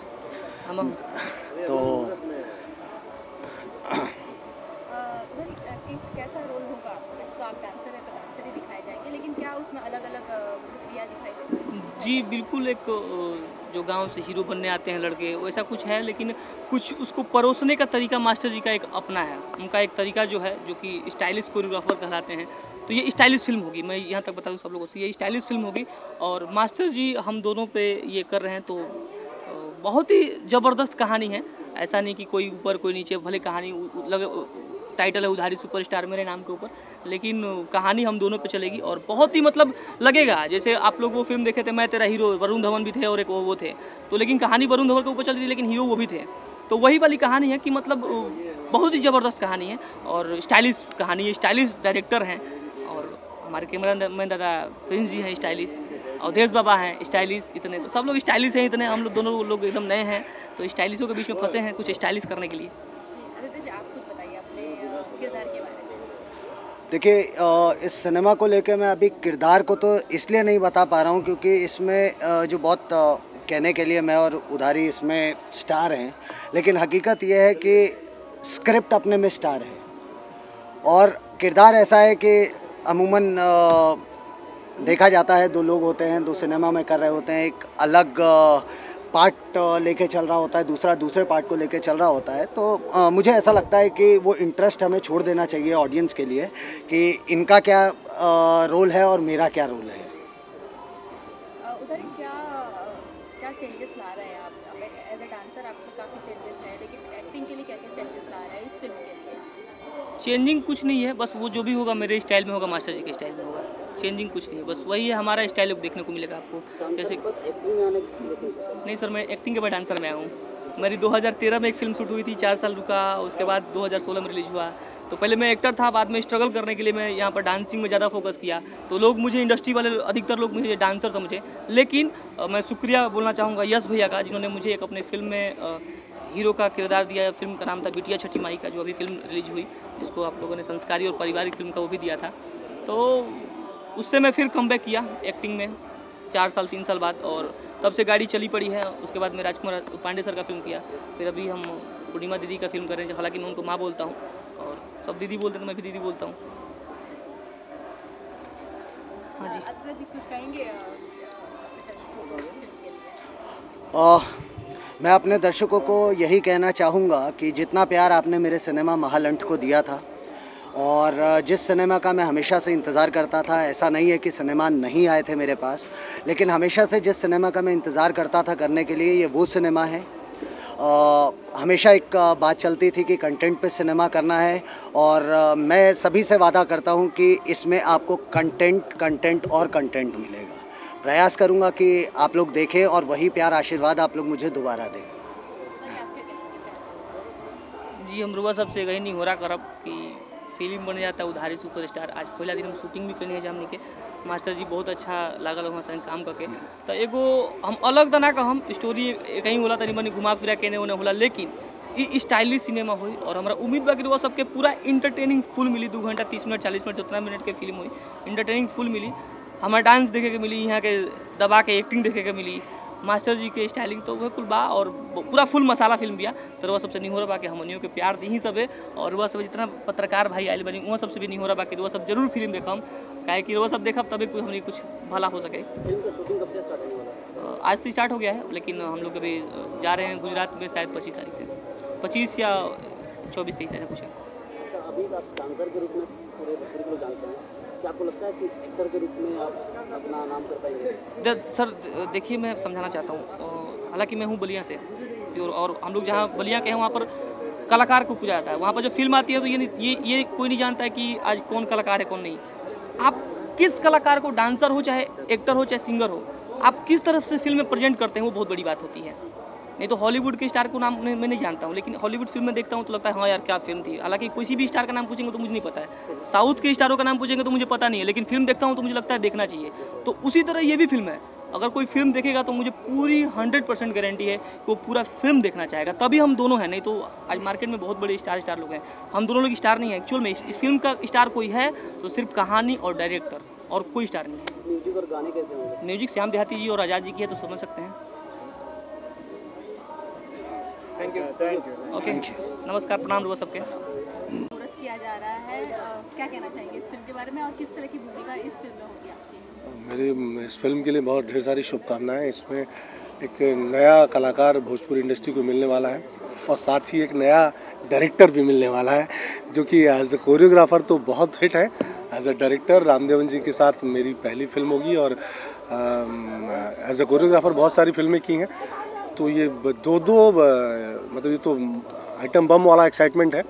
कैसा रोल होगा, तो आप डांसर है तो डांसर ही दिखाए जाएंगे, लेकिन क्या उसमें अलग अलग प्रक्रिया दिखाई जाएगी? जी बिल्कुल, एक जो गांव से हीरो बनने आते हैं लड़के वैसा कुछ है, लेकिन कुछ उसको परोसने का तरीका मास्टर जी का एक अपना है, उनका एक तरीका जो है, जो कि स्टाइलिश कोरियोग्राफर कहलाते हैं। तो ये स्टाइलिश फिल्म होगी, मैं यहाँ तक बता दूँ सब लोगों से, ये स्टाइलिश फिल्म होगी, और मास्टर जी हम दोनों पे ये कर रहे हैं, तो बहुत ही ज़बरदस्त कहानी है। ऐसा नहीं कि कोई ऊपर कोई नीचे, भले कहानी लगे टाइटल है उधारी सुपरस्टार मेरे नाम के ऊपर, लेकिन कहानी हम दोनों पे चलेगी, और बहुत ही मतलब लगेगा जैसे आप लोग वो फिल्म देखे थे मैं तेरा हीरो, वरुण धवन भी थे और एक वो थे, तो लेकिन कहानी वरुण धवन के ऊपर चलती थी, लेकिन हीरो वो भी थे, तो वही वाली कहानी है कि मतलब बहुत ही ज़बरदस्त कहानी है, और स्टाइलिश कहानी है, स्टाइलिश डायरेक्टर हैं, और हमारे कैमरा मैन दादा प्रिंस जी हैं स्टाइलिश, अवधेश बाबा हैं स्टाइलिश, इतने तो सब लोग स्टाइलिश हैं, इतने हम लोग दोनों लोग एकदम नए हैं, तो स्टाइलिशों के बीच में फंसे हैं कुछ स्टाइलिश करने के लिए। देखिए इस सिनेमा को लेके मैं अभी किरदार को तो इसलिए नहीं बता पा रहा हूँ क्योंकि इसमें जो बहुत कहने के लिए मैं और उधारी इसमें स्टार हैं, लेकिन हकीकत यह है कि स्क्रिप्ट अपने में स्टार है, और किरदार ऐसा है कि अमूमन देखा जाता है 2 लोग होते हैं, 2 सिनेमा में कर रहे होते हैं, एक अलग पार्ट लेके चल रहा होता है, दूसरा दूसरे पार्ट को लेके चल रहा होता है, तो मुझे ऐसा लगता है कि वो इंटरेस्ट हमें छोड़ देना चाहिए ऑडियंस के लिए कि इनका क्या रोल है और मेरा क्या रोल है। चेंजिंग कुछ नहीं है, बस वो जो भी होगा मेरे स्टाइल में होगा, मास्टर जी के स्टाइल में होगा, चेंजिंग कुछ नहीं है, बस वही है हमारा स्टाइल देखने को मिलेगा आपको। जैसे नहीं सर, मैं एक्टिंग के बाद डांसर में आया हूँ। मेरी 2013 में एक फिल्म शूट हुई थी, 4 साल रुका, उसके बाद 2016 में रिलीज हुआ। तो पहले मैं एक्टर था, बाद में स्ट्रगल करने के लिए मैं यहाँ पर डांसिंग में ज़्यादा फोकस किया, तो लोग मुझे, इंडस्ट्री वाले अधिकतर लोग मुझे डांसर समझे। लेकिन मैं शुक्रिया बोलना चाहूँगा यश भैया का, जिन्होंने मुझे एक अपने फिल्म में हीरो का किरदार दिया। फिल्म का नाम था बिटिया छठी माई का, जो अभी फिल्म रिलीज हुई, जिसको आप लोगों ने संस्कारी और पारिवारिक फिल्म का वो भी दिया था। तो उससे मैं फिर कमबैक किया एक्टिंग में 4 साल 3 साल बाद, और तब से गाड़ी चली पड़ी है। उसके बाद मैं राजकुमार पांडे सर का फिल्म किया, फिर अभी हम पूर्णिमा दीदी का फिल्म कर रहे हैं, हालाँकि मैं उनको माँ बोलता हूँ और सब दीदी बोलते हैं तो मैं भी दीदी बोलता हूँ। हाँ जी, कुछ कहेंगे? मैं अपने दर्शकों को यही कहना चाहूँगा कि जितना प्यार आपने मेरे सिनेमा महालंठ को दिया था और जिस सिनेमा का मैं हमेशा से इंतज़ार करता था, ऐसा नहीं है कि सिनेमा नहीं आए थे मेरे पास, लेकिन हमेशा से जिस सिनेमा का मैं इंतज़ार करता था करने के लिए, ये वो सिनेमा है। हमेशा एक बात चलती थी कि कंटेंट पे सिनेमा करना है, और मैं सभी से वादा करता हूँ कि इसमें आपको कंटेंट और कंटेंट मिलेगा। प्रयास करूंगा कि आप लोग देखें और वही प्यार आशीर्वाद आप लोग मुझे दोबारा दें। जी, हम रुआ सबसे गए नहीं हो रहा करब कि फिल्म बन जाता है उधारी सुपरस्टार। आज पहला दिन हम शूटिंग भी करने जामने के, मास्टर जी बहुत अच्छा लागल वहाँ संग काम करके। तो एगो हम अलग तना का हम स्टोरी कहीं होला तनी मनी घुमा फिरा के नहीं होला, लेकिन स्टाइलिश सिनेमा हुई और हमारा उम्मीद बा कि वो सबके पूरा इंटरटेनिंग फुल मिली। 2 घंटा 30 मिनट 40 मिनट जितना मिनट के फिल्म हुई, इंटरटेनिंग फुल मिली। हमारा डांस देखे के मिली, यहाँ के दबा के एक्टिंग देखे के मिली, मास्टर जी के स्टाइलिंग, तो वह कुल बा और पूरा फुल मसाला फिल्म बिया। तो वह सबसे नहीं हो रहा बाकी हमनियों के प्यार यही सब है, और वह सब जितना पत्रकार भाई आयल बनी वह सबसे भी नहीं हो रहा बाकी वह सब जरूर फिल्म देखम, काहे कि वह सब देखब तभी कोई हमने कुछ भला हो सके। आज से स्टार्ट हो गया है, लेकिन हम लोग अभी जा रहे हैं गुजरात में, शायद 25 तारीख से, 25 या 24 तेईस ऐसा कुछ है। क्या आपको लगता है कि एक्टर के रूप में आप अपना नाम कर पाएंगे? सर देखिए, मैं समझाना चाहता हूँ, हालांकि मैं हूँ बलिया से, और हम लोग जहाँ बलिया के हैं वहाँ पर कलाकार को पूजा जाता है। वहाँ पर जब फिल्म आती है तो ये कोई नहीं जानता है कि आज कौन कलाकार है कौन नहीं। आप किस कलाकार को, डांसर हो चाहे एक्टर हो चाहे सिंगर हो, आप किस तरफ से फिल्म में प्रेजेंट करते हैं वो बहुत बड़ी बात होती है। नहीं तो हॉलीवुड के स्टार को नाम मैं नहीं जानता हूँ, लेकिन हॉलीवुड फिल्म में देखता हूँ तो लगता है हाँ यार क्या फिल्म थी। हालांकि किसी भी स्टार का नाम पूछेंगे तो मुझे नहीं पता है, साउथ के स्टारों का नाम पूछेंगे तो मुझे पता नहीं है, लेकिन फिल्म देखता हूँ तो मुझे लगता है देखना चाहिए। तो उसी तरह ये भी फिल्म है, अगर कोई फिल्म देखेगा तो मुझे पूरी 100% गारंटी है कि वो पूरा फिल्म देखना चाहेगा, तभी हम दोनों हैं। नहीं तो आज मार्केट में बहुत बड़े स्टार लोग हैं, हम दोनों लोग स्टार नहीं है। एक्चुअल में इस फिल्म का स्टार कोई है तो सिर्फ कहानी और डायरेक्टर, और कोई स्टार नहीं है। म्यूजिक और गाने कैसे होंगे? म्यूजिक श्याम देहाती जी और राजक जी की है, तो समझ सकते हैं। Thank you, thank you, okay, नमस्कार, प्रणाम लोग सबके। किया जा रहा है, क्या कहना चाहेंगे इस फिल्म के बारे में और किस तरह की भूमिका इस फिल्म में होगी आपकी? मेरी इस फिल्म के लिए बहुत ढेर सारी शुभकामनाएं। इसमें एक नया कलाकार भोजपुरी इंडस्ट्री को मिलने वाला है, और साथ ही एक नया डायरेक्टर भी मिलने वाला है, जो कि एज ए कोरियोग्राफर तो बहुत हिट है, as a director Ramdevan ji के साथ मेरी पहली फिल्म होगी, और एज ए कोरियोग्राफर बहुत सारी फिल्में की हैं, तो ये दो मतलब ये तो आइटम बम वाला एक्साइटमेंट है।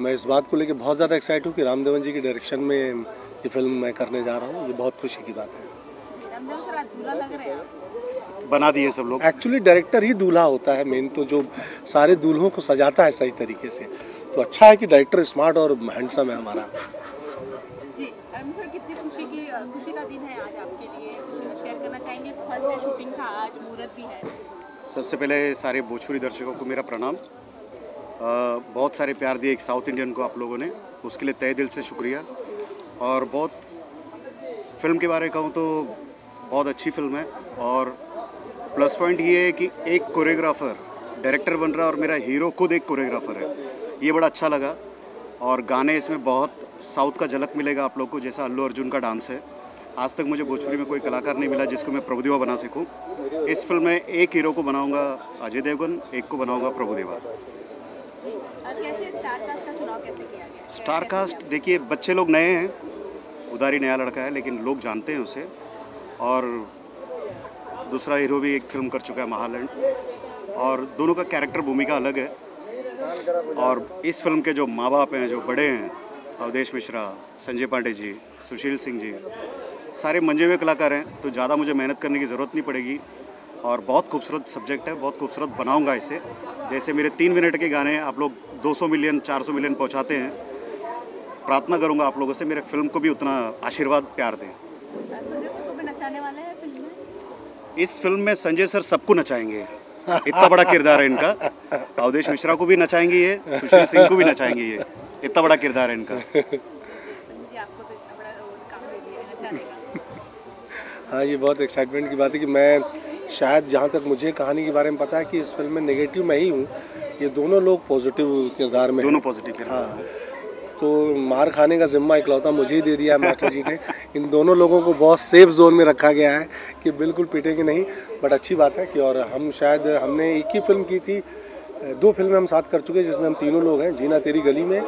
मैं इस बात को लेकर बहुत ज़्यादा एक्साइट हूँ कि रामदेवन जी की डायरेक्शन में ये फिल्म मैं करने जा रहा हूँ, ये बहुत खुशी की बात है। बना दिए सब लोग, एक्चुअली डायरेक्टर ही दूल्हा होता है मेन, तो जो सारे दूल्हों को सजाता है सही तरीके से, तो अच्छा है कि डायरेक्टर स्मार्ट और हैंडसम है हमारा। सबसे पहले सारे भोजपुरी दर्शकों को मेरा प्रणाम। बहुत सारे प्यार दिए एक साउथ इंडियन को आप लोगों ने, उसके लिए तहे दिल से शुक्रिया। और बहुत फिल्म के बारे में कहूँ तो बहुत अच्छी फिल्म है, और प्लस पॉइंट ये है कि एक कोरियोग्राफर डायरेक्टर बन रहा है और मेरा हीरो खुद एक कोरियोग्राफर है, ये बड़ा अच्छा लगा। और गाने इसमें बहुत साउथ का झलक मिलेगा आप लोग को, जैसा अल्लू अर्जुन का डांस है आज तक मुझे भोजपुरी में कोई कलाकार नहीं मिला जिसको मैं प्रभुदेवा बना सकूँ। इस फिल्म में एक हीरो को बनाऊंगा अजय देवगन, एक को बनाऊंगा प्रभुदेवा। स्टार कास्ट देखिए, बच्चे लोग नए हैं, उधारी नया लड़का है लेकिन लोग जानते हैं उसे, और दूसरा हीरो भी एक फिल्म कर चुका है महालैंड, और दोनों का कैरेक्टर भूमिका अलग है। और इस फिल्म के जो माँ बाप हैं, जो बड़े हैं, अवधेश मिश्रा, संजय पांडे जी, सुशील सिंह जी, सारे मंजे हुए कलाकार हैं, तो ज़्यादा मुझे मेहनत करने की ज़रूरत नहीं पड़ेगी। और बहुत खूबसूरत सब्जेक्ट है, बहुत खूबसूरत बनाऊंगा इसे। जैसे मेरे 3 मिनट के गाने आप लोग 200 मिलियन 400 मिलियन पहुंचाते हैं, प्रार्थना करूंगा आप लोगों से मेरे फिल्म को भी उतना आशीर्वाद प्यार दें। इस फिल्म में संजय सर सबको नचाएंगे, इतना बड़ा किरदार है इनका। अवधेश मिश्रा को भी नचाएंगे ये, सुशील सिंह को भी नचाएंगे ये, इतना बड़ा किरदार है इनका। हाँ, ये बहुत एक्साइटमेंट की बात है कि मैं शायद, जहाँ तक मुझे कहानी के बारे में पता है कि इस फिल्म में नेगेटिव मैं ही हूँ, ये दोनों लोग पॉजिटिव किरदार में, दोनों पॉजिटिव। हाँ, तो मार खाने का जिम्मा इकलौता मुझे ही दे दिया मास्टर जी ने। इन दोनों लोगों को बहुत सेफ जोन में रखा गया है कि बिल्कुल पीटेंगे नहीं, बट अच्छी बात है कि। और हम शायद, हमने एक ही फिल्म की थी, 2 फिल्में हम साथ कर चुके हैं जिसमें हम तीनों लोग हैं, जीना तेरी गली में,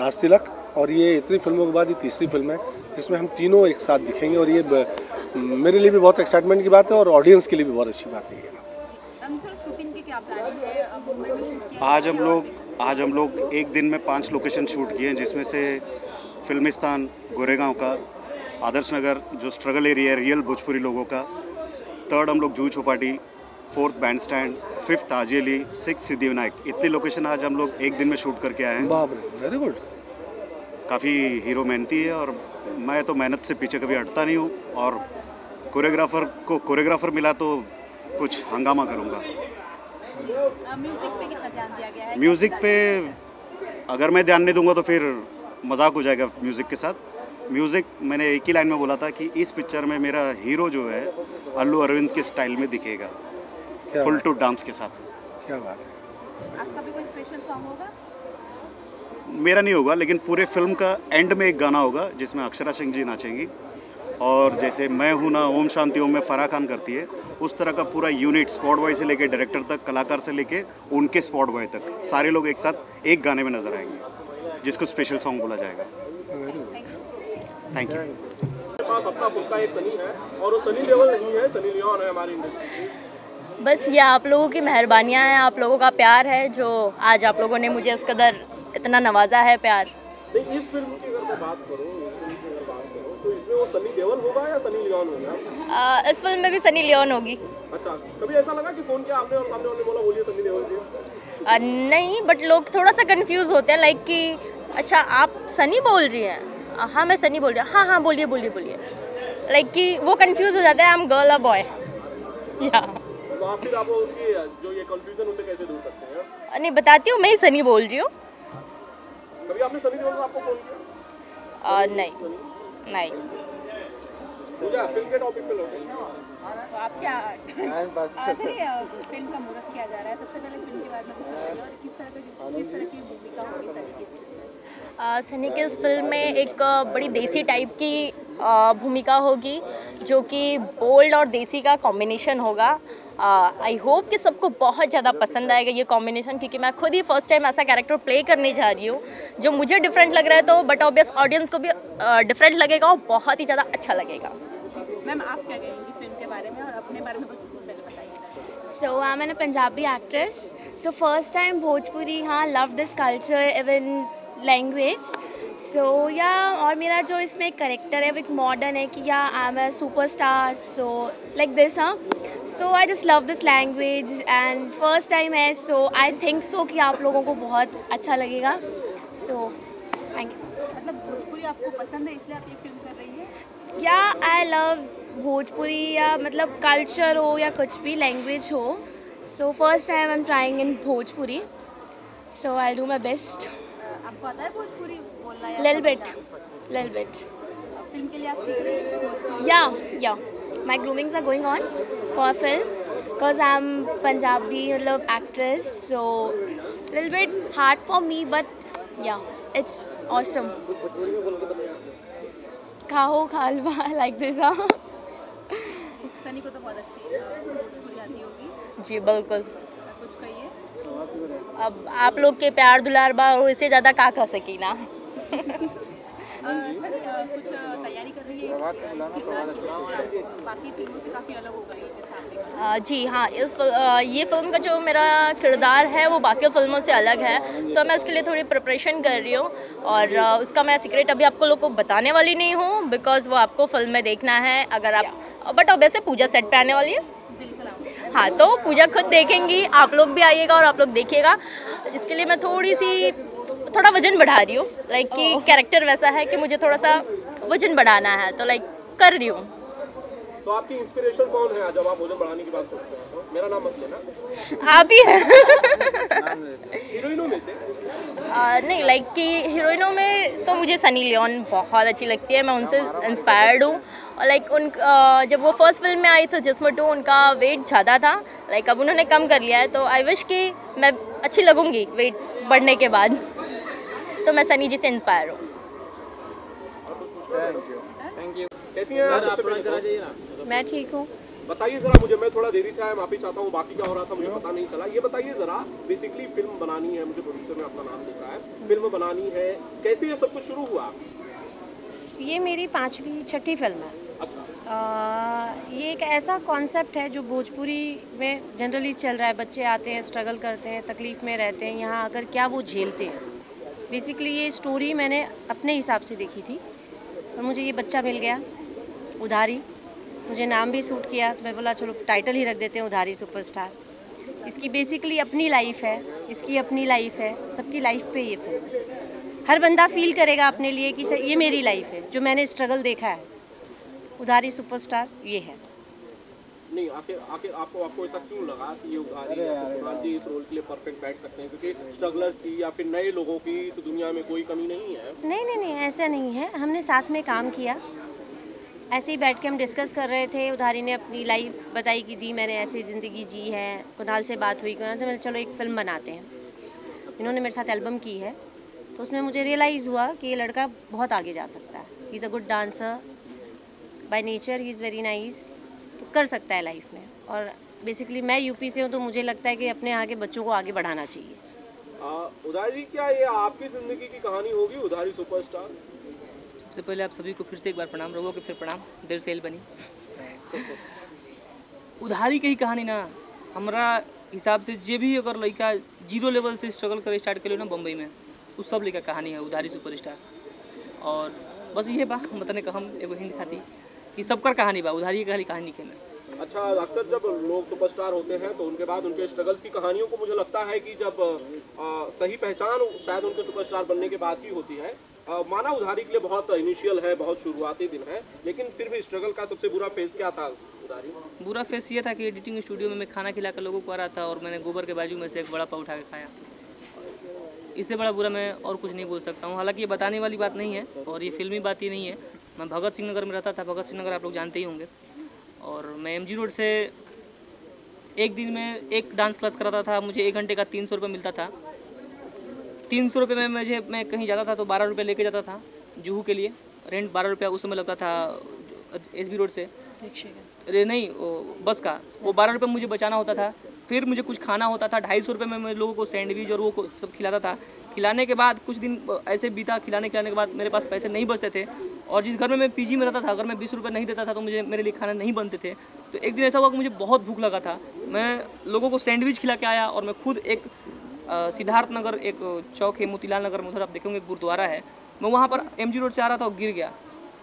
राज तिलक, और ये इतनी फिल्मों के बाद ये 3री फिल्म है जिसमें हम तीनों एक साथ दिखेंगे। और ये मेरे लिए भी बहुत एक्साइटमेंट की बात है और ऑडियंस के लिए भी बहुत अच्छी बात है। आज हम लोग 1 दिन में 5 लोकेशन शूट किए हैं, जिसमें से फिल्मिस्तान, गोरेगांव का, आदर्श नगर जो स्ट्रगल एरिया है रियल भोजपुरी लोगों का, 3rd हम लोग Juhu Chowpatty, 4th Bandstand, 5th ताजेली, 6th सिद्धिविनायक, इतने लोकेशन आज हम लोग 1 दिन में शूट करके आए हैं। Very good. काफ़ी हीरो मेहनती है और मैं तो मेहनत से पीछे कभी हटता नहीं हूँ, और कोरियोग्राफर को कोरियोग्राफर मिला तो कुछ हंगामा करूँगा। म्यूज़िक पे अगर मैं ध्यान नहीं दूंगा तो फिर मजाक हो जाएगा म्यूज़िक के साथ। म्यूज़िक मैंने एक ही लाइन में बोला था कि इस पिक्चर में मेरा हीरो जो है अल्लू अरविंद के स्टाइल में दिखेगा, फुल टू डांस के साथ। क्या बात है। आपका भी कोई स्पेशल सॉन्ग होगा? मेरा नहीं होगा, लेकिन पूरे फिल्म का एंड में एक गाना होगा जिसमें अक्षरा सिंह जी नाचेंगी, और जैसे मैं हूँ ना, ओम शांति ओम में फराह खान करती है, उस तरह का पूरा यूनिट, स्पॉट बॉय से लेके डायरेक्टर तक, कलाकार से लेके उनके स्पॉट बॉय तक, सारे लोग एक साथ एक गाने में नजर आएंगे, जिसको स्पेशल सॉन्ग बोला जाएगा। Thank you. मेरे पास अपना खुद का एक सनी है और वो सनी लेवल नहीं है, सनी लियोन है हमारी इंडस्ट्री की। बस ये आप लोगों की मेहरबानियाँ हैं, आप लोगों का प्यार है, जो आज आप लोगों ने मुझे इस कदर इतना नवाजा है, प्यार। इस फिल्म की अगर बात करो, सनी देवल होगा या सनी लियोन होगा? इस फिल्म में भी सनी लियोन होगी। अच्छा, कभी ऐसा लगा कि फोन किया आपने और सामने वाले बोला बोलिए सनी देवल जी? नहीं, बट लोग थोड़ा सा कंफ्यूज होते हैं, लाइक कि अच्छा आप सनी बोल रही हैं? हाँ मैं सनी बोल रही हूँ। हाँ हाँ बोलिए बोलिए बोलिए, लाइक कि वो कंफ्यूज हो जाता है, आई एम गर्ल और बॉय। नहीं बताती हूँ, मैं ही सनी बोल रही हूँ। नहीं, फिल्म के टॉपिक पे लौटे तो आप क्या फिल्म का मुहूर्त किया जा रहा है? सबसे पहले फिल्म के बारे में और किस तरह की भूमिका होगी सनी की? इस फिल्म में एक बड़ी देसी टाइप की भूमिका होगी, जो कि बोल्ड और देसी का कॉम्बिनेशन होगा। आई होप कि सबको बहुत ज़्यादा पसंद आएगा ये कॉम्बिनेशन, क्योंकि मैं खुद ही फर्स्ट टाइम ऐसा कैरेक्टर प्ले करने जा रही हूँ जो मुझे डिफरेंट लग रहा है, तो बट ऑब्वियस ऑडियंस को भी डिफरेंट लगेगा और बहुत ही ज़्यादा अच्छा लगेगा। मैम आप क्या कहेंगी फिल्म के बारे में और अपने बारे में? So I'm a Punjabi actress. So first time Bhojpuri, हाँ, love this culture even language. So yeah, और मेरा जो इसमें कैरेक्टर है वो एक मॉडर्न है कि yeah I'm a superstar. So like this, हाँ. So I just love this language and first time है, so I think so कि आप लोगों को बहुत अच्छा लगेगा। So thank you. मतलब भोजपुरी आपको पसंद है इसलिए आप ये फिल्म कर रही हैं? Yeah, I love भोजपुरी, या मतलब कल्चर हो या कुछ भी लैंग्वेज हो। So first time I am trying in भोजपुरी, so I do my best. आपको आता है भोजपुरी बोलना? Little bit. फिल्म के लिए आप सीख रही हैं? Yeah my groomings are going on for film because I am Punjabi मतलब actress, so little bit hard for me but yeah it's awesome. खाओ खालवा लाइक दिस। सनी को तो बहुत अच्छी आती होगी। जी बिल्कुल। कुछ कहिए अब आप लोग के प्यार दुलार बा और इससे ज़्यादा का कह सकी ना। कुछ तैयारी कर रही है बाकी फिल्मों से काफ़ी अलग हो गई है। जी हाँ, इस ये फिल्म का जो मेरा किरदार है वो बाकी फिल्मों से अलग है, तो मैं उसके लिए थोड़ी प्रिपरेशन कर रही हूँ और उसका मैं सीक्रेट अभी आपको लोगों को बताने वाली नहीं हूँ बिकॉज वो आपको फिल्म में देखना है। अगर आप बट अब वैसे पूजा सेट पे आने वाली है। हाँ तो पूजा खुद देखेंगी, आप लोग भी आइएगा और आप लोग देखिएगा। इसके लिए मैं थोड़ा वजन बढ़ा रही हूँ, लाइक कि कैरेक्टर वैसा है कि मुझे थोड़ा सा वजन बढ़ाना है तो लाइक कर रही हूँ। तो आपकी इंस्पिरेशन कौन है जब आप वजन बढ़ाने की बात सोचते हैं? तो मेरा नाम मत लेना। आप ही हैं हीरोइनों में से? नहीं, लाइक कि हीरोइनों में तो मुझे सनी लियोन बहुत अच्छी लगती है, मैं उनसे इंस्पायर्ड हूँ। और लाइक उन जब वो फर्स्ट फिल्म में आई थी जिस्म 2 उनका वेट ज़्यादा था, लाइक अब उन्होंने कम कर लिया है तो आई विश कि मैं अच्छी लगूँगी वेट बढ़ने के बाद, तो मैं सनी जी से इंस्पायर हूँ। कैसी हैं आप? मैं ठीक हूँ। बताइए जरा मुझे, मैं थोड़ा देरी से आया माफी चाहता हूँ, बाकी क्या हो रहा था मुझे पता नहीं चला। ये बताइए जरा, बेसिकली फिल्म बनानी है, मुझे प्रोड्यूसर ने अपना नाम देखा है, फिल्म बनानी है, कैसे ये सब कुछ शुरू हुआ? ये मेरी 5वीं 6ठी फिल्म है। अच्छा। ये एक ऐसा कॉन्सेप्ट है जो भोजपुरी में जनरली चल रहा है, बच्चे आते हैं, स्ट्रगल करते हैं, तकलीफ में रहते हैं, यहाँ आकर क्या वो झेलते हैं। बेसिकली ये स्टोरी मैंने अपने हिसाब से देखी थी और मुझे ये बच्चा मिल गया उधारी, मुझे नाम भी सूट किया तो मैं बोला चलो टाइटल ही रख देते हैं उधारी सुपरस्टार। इसकी बेसिकली अपनी लाइफ है, इसकी अपनी लाइफ है, सबकी लाइफ पे ये फिल्म, हर बंदा फील करेगा अपने लिए कि ये मेरी लाइफ है, जो मैंने स्ट्रगल देखा है उधारी सुपरस्टार ये है। नहीं आखिर आपको ऐसा क्यों लगा कि ये उधारी जी इस रोल के लिए परफेक्ट बैठ सकते हैं क्योंकि स्ट्रगलर्स की या फिर नए लोगों की इस दुनिया में कोई कमी नहीं है? नहीं, ऐसा नहीं है, हमने साथ में काम किया, ऐसे ही बैठ के हम डिस्कस कर रहे थे, उधारी ने अपनी लाइफ बताई कि दी मैंने ऐसी ज़िंदगी जी है, कुणाल से बात हुई, कुणाल से मैंने चलो एक फिल्म बनाते हैं, इन्होंने मेरे साथ एल्बम की है तो उसमें मुझे रियलाइज़ हुआ कि ये लड़का बहुत आगे जा सकता है, he is a good dancer by nature, he is very nice, तो कर सकता है लाइफ में। और बेसिकली मैं यूपी से हूँ तो मुझे लगता है कि अपने यहाँ के बच्चों को आगे बढ़ाना चाहिए। उधारी क्या ये आपकी ज़िंदगी की कहानी होगी उधारी सुपरस्टार? सबसे पहले आप सभी को फिर से एक बार प्रणाम, रघुओं के फिर प्रणाम, देर सेल बनी। उधारी की ही कहानी ना, हमारा हिसाब से जे भी अगर लड़का जीरो लेवल से स्ट्रगल कर स्टार्ट कर लो ना बम्बई में, उस सब लड़का कहानी है उधारी सुपरस्टार। और बस ये बा मतने का हम एगो हिंद खाती कि सबका कहानी बा, उधारी की कहानी के ना। अच्छा, अक्सर जब लोग सुपरस्टार होते हैं तो उनके बाद उनके स्ट्रगल्स की कहानियों को मुझे लगता है कि जब सही पहचान शायद उनके सुपरस्टार बनने के बाद ही होती है। माना उधारी के लिए बहुत इनिशियल है, बहुत शुरुआती दिन है, लेकिन फिर भी स्ट्रगल का सबसे बुरा फेस क्या था उधारी? बुरा फेस ये था कि एडिटिंग स्टूडियो में मैं खाना खिलाकर लोगों को आ रहा था और मैंने गोबर के बाजू में से एक बड़ा पाव उठा के खाया, इससे बड़ा बुरा मैं और कुछ नहीं बोल सकता हूँ। हालाँकि ये बताने वाली बात नहीं है और ये फिल्मी बात ही नहीं है। मैं भगत सिंह नगर में रहता था, भगत सिंह नगर आप लोग जानते ही होंगे, और मैं MG रोड से एक दिन में एक डांस क्लास कराता था, मुझे 1 घंटे का 300 रुपये मिलता था। 300 रुपये में मैं कहीं जाता था तो 12 रुपये लेके जाता था जुहू के लिए, रेंट 12 रुपया उस समय लगता था SB रोड से रिक्शे नहीं बस का, वो 12 रुपये मुझे बचाना होता था। फिर मुझे कुछ खाना होता था, 250 रुपये में मैं लोगों को सैंडविच और वो सब खिलाता था। खिलाने के बाद कुछ दिन ऐसे बीता, खिलाने के बाद मेरे पास पैसे नहीं बचते थे और जिस घर में मैं PG में रहता था अगर मैं 20 रुपये नहीं देता था तो मुझे मेरे लिए खाना नहीं बनते थे। तो एक दिन ऐसा हुआ कि मुझे बहुत भूख लगा था, मैं लोगों को सैंडविच खिला के आया और मैं खुद एक सिद्धार्थ नगर एक चौक है मोतीलाल नगर में, उधर आप देखेंगे गुरुद्वारा है, मैं वहाँ पर MG रोड से आ रहा था और गिर गया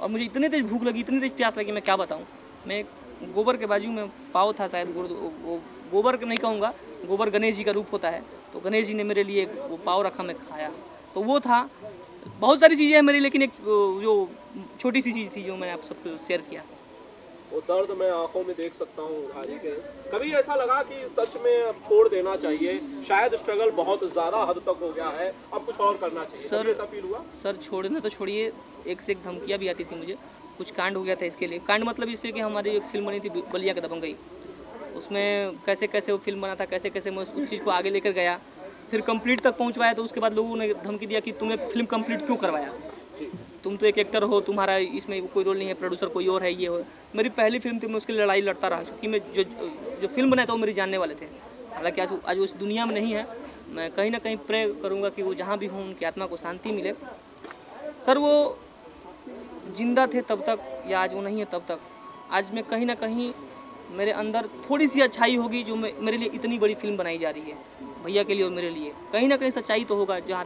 और मुझे इतनी तेज़ भूख लगी, इतनी तेज़ प्यास लगी, मैं क्या बताऊँ। मैं गोबर के बाजू में पाव था, शायद गोबर नहीं कहूँगा, गोबर गणेश जी का रूप होता है, तो गणेश जी ने मेरे लिए वो पाव रखा, मैं खाया, तो वो था। बहुत सारी चीज़ें हैं मेरी, लेकिन एक जो छोटी सी चीज़ थी जो मैंने आप सबको शेयर किया। वो दर्द मैं आंखों में देख सकता हूँ उधारी के। कभी ऐसा लगा कि सच में अब छोड़ देना चाहिए, शायद स्ट्रगल बहुत ज़्यादा हद तक हो गया है, अब कुछ और करना चाहिए? सर ऐसा फील हुआ? सर छोड़ना तो छोड़िए, एक से एक धमकियाँ भी आती थी मुझे, कुछ कांड हो गया था इसके लिए। कांड मतलब इसलिए कि हमारी एक फिल्म बनी थी बलिया के दबंगई, उसमें कैसे कैसे वो फिल्म बना था, कैसे कैसे मैं उस चीज़ को आगे लेकर गया, फिर कंप्लीट तक पहुँचवाया, तो उसके बाद लोगों ने धमकी दिया कि तुम्हें फिल्म कंप्लीट क्यों करवाया। तुम तो एक एक्टर हो, तुम्हारा इसमें कोई रोल नहीं है, प्रोड्यूसर कोई और है, ये हो। मेरी पहली फिल्म थी, मैं उसकी लड़ाई लड़ता रहा क्योंकि मैं जो फिल्म बनाया था वो मेरे जानने वाले थे। हालांकि आज उस दुनिया में नहीं है। मैं कहीं ना कहीं प्रे करूँगा कि वो जहाँ भी हों उनकी आत्मा को शांति मिले। सर वो जिंदा थे तब तक या आज वो नहीं है तब तक, आज मैं कहीं ना कहीं मेरे अंदर थोड़ी सी अच्छाई होगी जो मेरे लिए इतनी बड़ी फिल्म बनाई जा रही है भैया के लिए और मेरे लिए। कहीं ना कहीं सच्चाई तो होगा। जहाँ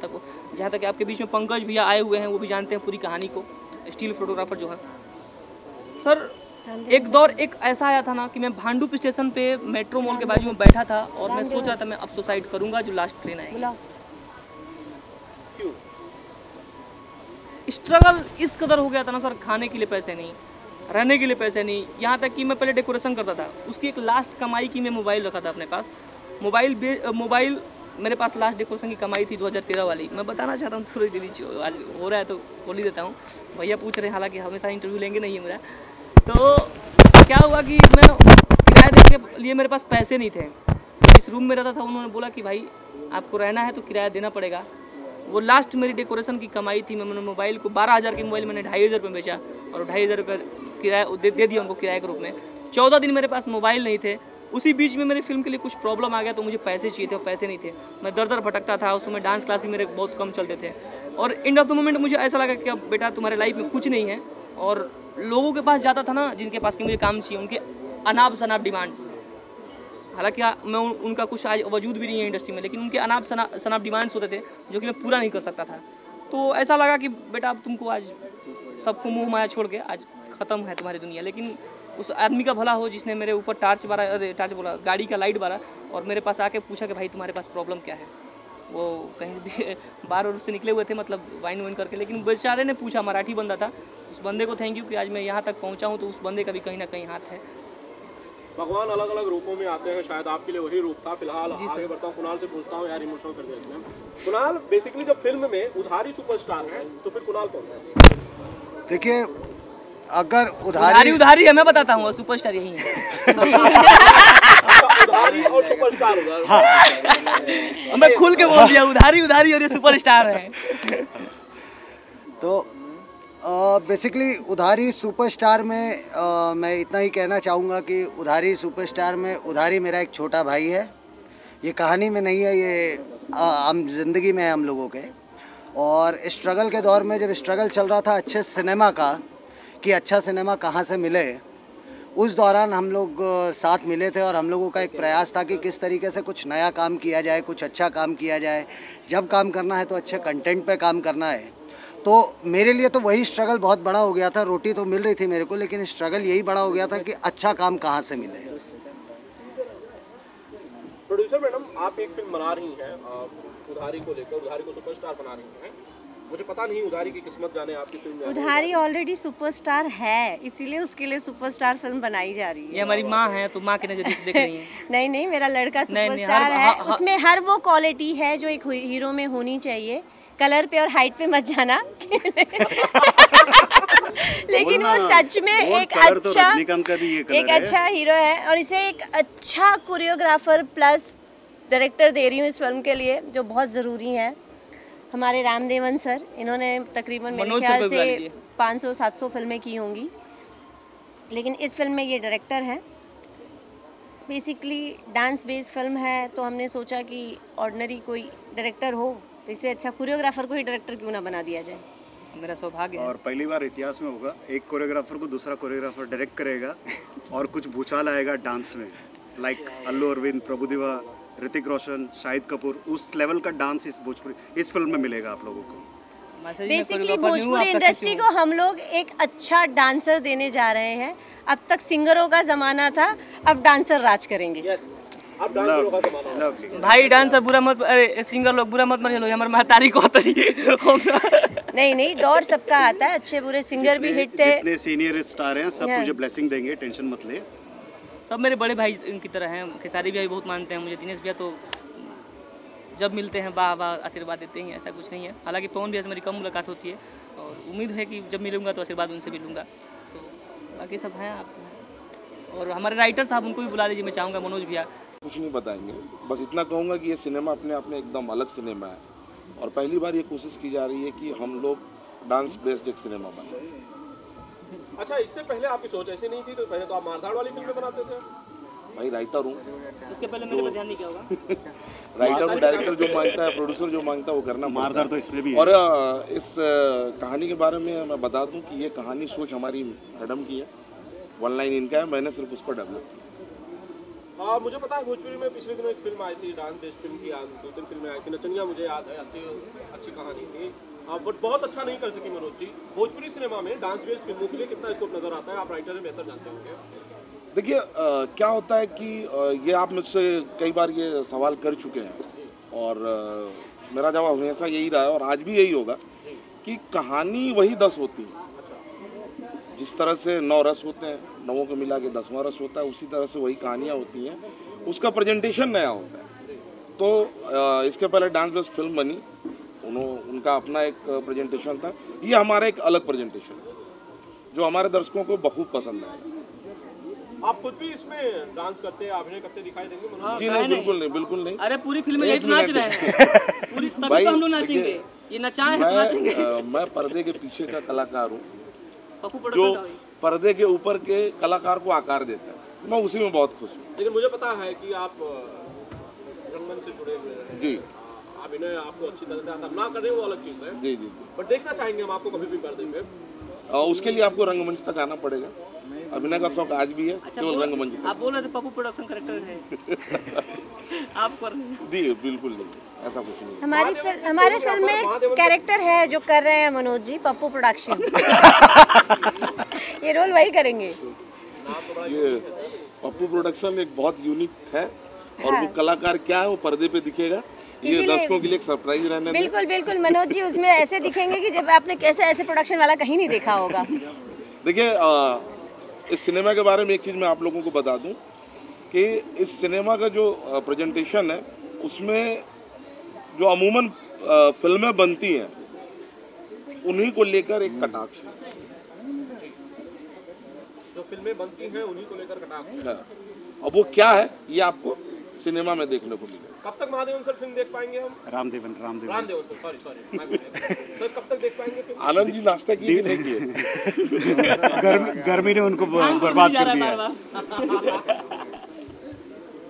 तक आपके बीच में पंकज भैया आए हुए हैं, वो भी जानते हैं पूरी कहानी को, स्टील फोटोग्राफर जो है। सर एक दौर एक ऐसा आया था ना कि मैं भांडुप स्टेशन पे मेट्रो मॉल के बाजू में बैठा था और मैं सोच रहा था मैं अब सुसाइड करूँगा जो लास्ट ट्रेन आएगी। स्ट्रगल इस कदर हो गया था ना सर, खाने के लिए पैसे नहीं, रहने के लिए पैसे नहीं। यहाँ तक कि मैं पहले डेकोरेशन करता था, उसकी एक लास्ट कमाई की मैं मोबाइल रखा था अपने पास। मोबाइल मेरे पास लास्ट डेकोरेशन की कमाई थी 2013 वाली। मैं बताना चाहता हूँ, थोड़ी देरी आज हो रहा है तो बोल ही देता हूँ। भैया पूछ रहे हैं, हालांकि हमेशा इंटरव्यू लेंगे नहीं है मेरा। तो क्या हुआ कि मैं किराया देने के लिए मेरे पास पैसे नहीं थे। जिस रूम में रहता था उन्होंने बोला कि भाई आपको रहना है तो किराया देना पड़ेगा। वो लास्ट मेरी डेकोरेशन की कमाई थी। मैंने मोबाइल को 12,000 के मोबाइल मैंने 2,500 रुपये बेचा और 2,500 रुपये किराया दे दिया उनको किराए के रूप में। 14 दिन मेरे पास मोबाइल नहीं थे। उसी बीच में मेरी फिल्म के लिए कुछ प्रॉब्लम आ गया तो मुझे पैसे चाहिए थे और पैसे नहीं थे। मैं दर भटकता था। उसमें डांस क्लास भी मेरे बहुत कम चलते थे और एंड ऑफ द मोमेंट मुझे ऐसा लगा कि अब बेटा तुम्हारे लाइफ में कुछ नहीं है। और लोगों के पास जाता था ना जिनके पास कि मुझे काम चाहिए, उनके अनाप शनाप डिमांड्स, हालांकि मैं उनका कुछ आज वजूद भी नहीं है इंडस्ट्री में, लेकिन उनके अनाप शनाप डिमांड्स होते थे जो कि मैं पूरा नहीं कर सकता था। तो ऐसा लगा कि बेटा अब तुमको आज सबको मुँह माया छोड़ के आज ख़त्म है तुम्हारी दुनिया। लेकिन उस आदमी का भला हो जिसने मेरे ऊपर टार्च बोला गाड़ी का लाइट बारा और मेरे पास आके पूछा कि भाई तुम्हारे पास प्रॉब्लम क्या है। वो कहीं भी बार और से निकले हुए थे, मतलब वाइन वाइन करके, लेकिन बेचारे ने पूछा, मराठी बंदा था। उस बंदे को थैंक यू कि आज मैं यहाँ तक पहुँचा हूँ, तो उस बंदे का भी कहीं ना कहीं हाथ है। भगवान अलग अलग रूपों में आते हैं, शायद आपके लिए वही रूप था। फिलहाल आगे बढ़ता हूँ, कुणाल से पूछता हूँ यार, इमोशनल कर देते हैं। कुणाल बेसिकली जब फिल्म में उधारी सुपरस्टार है तो फिर कुणाल कौन? देखिए अगर उधारी है, मैं बताता हूँ, सुपरस्टार यही है। उधारी और सुपरस्टार, हाँ। मैं खुल के बोल दिया, उधारी और ये सुपरस्टार है। तो बेसिकली उधारी सुपरस्टार में मैं इतना ही कहना चाहूँगा कि उधारी सुपरस्टार में उधारी मेरा एक छोटा भाई है। ये कहानी में नहीं है, ये आम जिंदगी में है हम लोगों के। और स्ट्रगल के दौर में जब स्ट्रगल चल रहा था अच्छे सिनेमा का कि अच्छा सिनेमा कहाँ से मिले, उस दौरान हम लोग साथ मिले थे और हम लोगों का एक प्रयास था कि किस तरीके से कुछ नया काम किया जाए, कुछ अच्छा काम किया जाए। जब काम करना है तो अच्छे कंटेंट पे काम करना है। तो मेरे लिए तो वही स्ट्रगल बहुत बड़ा हो गया था। रोटी तो मिल रही थी मेरे को, लेकिन स्ट्रगल यही बड़ा हो गया था कि अच्छा काम कहाँ से मिले। प्रोड्यूसर मैडम, आप एक फिल्म बना रही हैं उधारी को लेकर, उधारी को सुपरस्टार बना रही हैं। मुझे पता नहीं उधारी की किस्मत जाने आपकी फिल्म। उधारी ऑलरेडी सुपरस्टार है, इसीलिए उसके लिए सुपरस्टार फिल्म बनाई जा रही है। ये हमारी माँ है तो माँ के नजर से देख रही है। नहीं, मेरा लड़का सुपरस्टार है। उसमें हर वो क्वालिटी है जो एक हीरो में होनी चाहिए। कलर पे और हाइट पे मत जाना। लेकिन वो सच में एक अच्छा हीरो है और इसे एक अच्छा कोरियोग्राफर प्लस डायरेक्टर दे रही हूँ इस फिल्म के लिए, जो बहुत जरूरी है। हमारे रामदेवन सर, इन्होंने तकरीबन मेरे ख्याल से 500-700 फिल्में की होंगी, लेकिन इस फिल्म में ये डायरेक्टर हैं। बेसिकली डांस बेस्ड फिल्म है तो हमने सोचा कि ऑर्डिनरी कोई डायरेक्टर हो तो इससे अच्छा कोरियोग्राफर को ही डायरेक्टर क्यों ना बना दिया जाए। मेरा सौभाग्य है और पहली बार इतिहास में होगा, एक कोरियोग्राफर को दूसरा कोरियोग्राफर डायरेक्ट करेगा और कुछ भूचाल आएगा डांस में, लाइक अल्लू अरविंद, प्रभुदेवा, ऋतिक रोशन, शाहिद कपूर, उस लेवल का डांस इस भोजपुरी इस फिल्म में मिलेगा आप लोगों को। बेसिकली भोजपुरी इंडस्ट्री को हम लोग एक अच्छा डांसर देने जा रहे हैं। अब तक सिंगरों का जमाना था, अब डांसर राज करेंगे। अब डांसरों का जमाना है भाई, डांसर बुरा मत, अरे सिंगर लोग बुरा मत मान लो, हमारे महतारी को तो नहीं, दौर सबका आता है। अच्छे बुरे सिंगर भी हिट थे, जितने सीनियर स्टार हैं सब मुझे ब्लेसिंग देंगे, टेंशन मत ले। सब मेरे बड़े भाई की तरह हैं। खेसारी भैया भी बहुत मानते हैं मुझे, दिनेश भैया तो जब मिलते हैं वाह वाह आशीर्वाद देते हैं, ऐसा कुछ नहीं है। हालांकि पवन भैया से मेरी कम मुलाकात होती है और उम्मीद है कि जब मिलूंगा तो आशीर्वाद उनसे मिलूंगा। तो बाकी सब हैं आप और हमारे राइटर साहब, उनको भी बुला लीजिए, मैं चाहूँगा। मनोज भैया कुछ नहीं बताएंगे, बस इतना कहूँगा कि ये सिनेमा अपने आप में एकदम अलग सिनेमा है और पहली बार ये कोशिश की जा रही है कि हम लोग डांस बेस्ड एक सिनेमा बना। अच्छा, इससे पहले आपकी सोच ऐसी नहीं थी? तो पहले तो आप मारधाड़ वाली फिल्में बनाते थे। भाई राइटर हूँ, इसके पहले मैंने ध्यान नहीं किया होगा। राइटर और डायरेक्टर जो मांगता है, प्रोड्यूसर जो मांगता है वो करना। मारधाड़ तो इसमें भी है। और इस कहानी के बारे में मैं बता दूं कि ये कहानी सोच हमारी मैडम की है, वन लाइन इनका है, मैंने सिर्फ उसको डेवलप किया। मुझे पता है भोजपुरी में पिछले दिनों एक फिल्म आई थी, डांस बेस्ड फिल्म की, दो तीन फिल्में आई थी, नचनिया मुझे याद है, अच्छी अच्छी कहानी थी, बट बहुत अच्छा नहीं कर सकी। मनोज जी, भोजपुरी सिनेमा में डांस बेस्ड फिल्मों के लिए कितना स्कोप नजर आता है? आप राइटर में बेहतर जानते होंगे। देखिए क्या होता है कि ये आप मुझसे कई बार ये सवाल कर चुके हैं और मेरा जवाब हमेशा यही रहा है और आज भी यही होगा कि कहानी वही 10 होती है। जिस तरह से 9 रस होते हैं, 9 को मिला के 10वां रस होता है, उसी तरह से वही कहानियाँ होती हैं, उसका प्रेजेंटेशन नया होता है। तो इसके पहले डांस बेस्ड फिल्म बनी, उनका अपना एक प्रेजेंटेशन था, ये हमारा एक अलग प्रेजेंटेशन जो हमारे दर्शकों को बखूब पसंद आएगा। आप खुद भी इसमें डांस करते हैं, अभिनय करते दिखाई देंगे? जी नहीं, बिल्कुल नहीं, बिल्कुल नहीं। अरे पूरी फिल्म में यही नाच रहे हैं पूरी, तभी तो हम लोग नाचेंगे। ये नचाएं हम नाचेंगे। मैं पर्दे के पीछे का कलाकार हूँ जो पर्दे के ऊपर के कलाकार को आकार देता है, मैं उसी में बहुत खुश हूँ। लेकिन मुझे पता है कि आप रंगमंच से जुड़े हुए हैं। जी, अभिनय आपको अच्छी तरह से आता, ना कर रहे हो वो अलग चीज़ है। जी जी, बट देखना चाहेंगे हम आपको कभी भी पर्दे में। उसके लिए आपको रंगमंच तक आना पड़ेगा। अभिनय का शौक आज भी है, केवल रंगमंच। आप बोल रहे थे पप्पू प्रोडक्शन करेक्टर है आप कर दी? बिल्कुल नहीं, ऐसा कुछ नहीं। हमारे फिल्म में कैरेक्टर है जो कर रहे हैं मनोज जी, पप्पू प्रोडक्शन ये रोल वही करेंगे। ये पप्पू प्रोडक्शन एक बहुत यूनिक है और वो कलाकार क्या है वो पर्दे पे दिखेगा, ये दर्शकों के लिए एक सरप्राइज रहने। बिल्कुल बिल्कुल मनोज जी, उसमें ऐसे दिखेंगे कि जब आपने कैसे ऐसे प्रोडक्शन वाला कहीं नहीं देखा होगा। देखिए इस सिनेमा के बारे में एक चीज़ मैं आप लोगों को बता दूं कि इस सिनेमा का जो प्रेजेंटेशन है उसमें जो अमूमन फिल्में बनती हैं उन्हीं को लेकर एक कटाक्ष है। जो फिल्में बनती हैं उन्हीं को लेकर कटाक्ष है, और वो क्या है ये आपको सिनेमा में देखने को मिलेगा। कब तक महादेवन सर फिल्म देख पाएंगे हम? रामदेवन सर, सॉरी सर, कब तक देख पाएंगे? आनंद जी नाश्ता किए नहीं किए? गर्मी ने उनको बर्बाद कर दिया।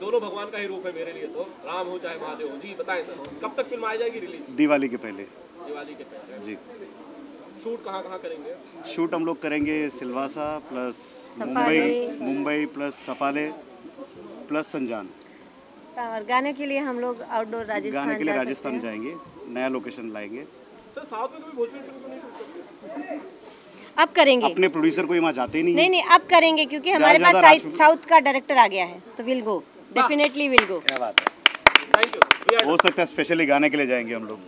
दोनों भगवान का ही रूप है मेरे लिए, तो राम हो चाहे महादेव हो। जी बताएं सर, कब तक फिल्म आ जाएगी रिलीज? दिवाली के पहले। दिवाली के पहले जी। शूट कहाँ करेंगे? शूट हम लोग करेंगे Silvassa plus Mumbai plus सफाले plus Sanjan. और गाने के लिए हम लोग आउटडोर राजस्थान, गाने के लिए राजस्थान जाएंगे, नया लोकेशन लाएंगे। सर साउथ में भी भोजपुरी फिल्म नहीं अब करेंगे, अपने प्रोड्यूसर को ही वहाँ जाते नहीं। नहीं नहीं, अब करेंगे क्योंकि हमारे पास साउथ का डायरेक्टर आ गया है, तो will go, definitely will go. क्या बात है, थैंक यू। हो सकता है स्पेशली गाने के लिए जाएंगे हम लोग।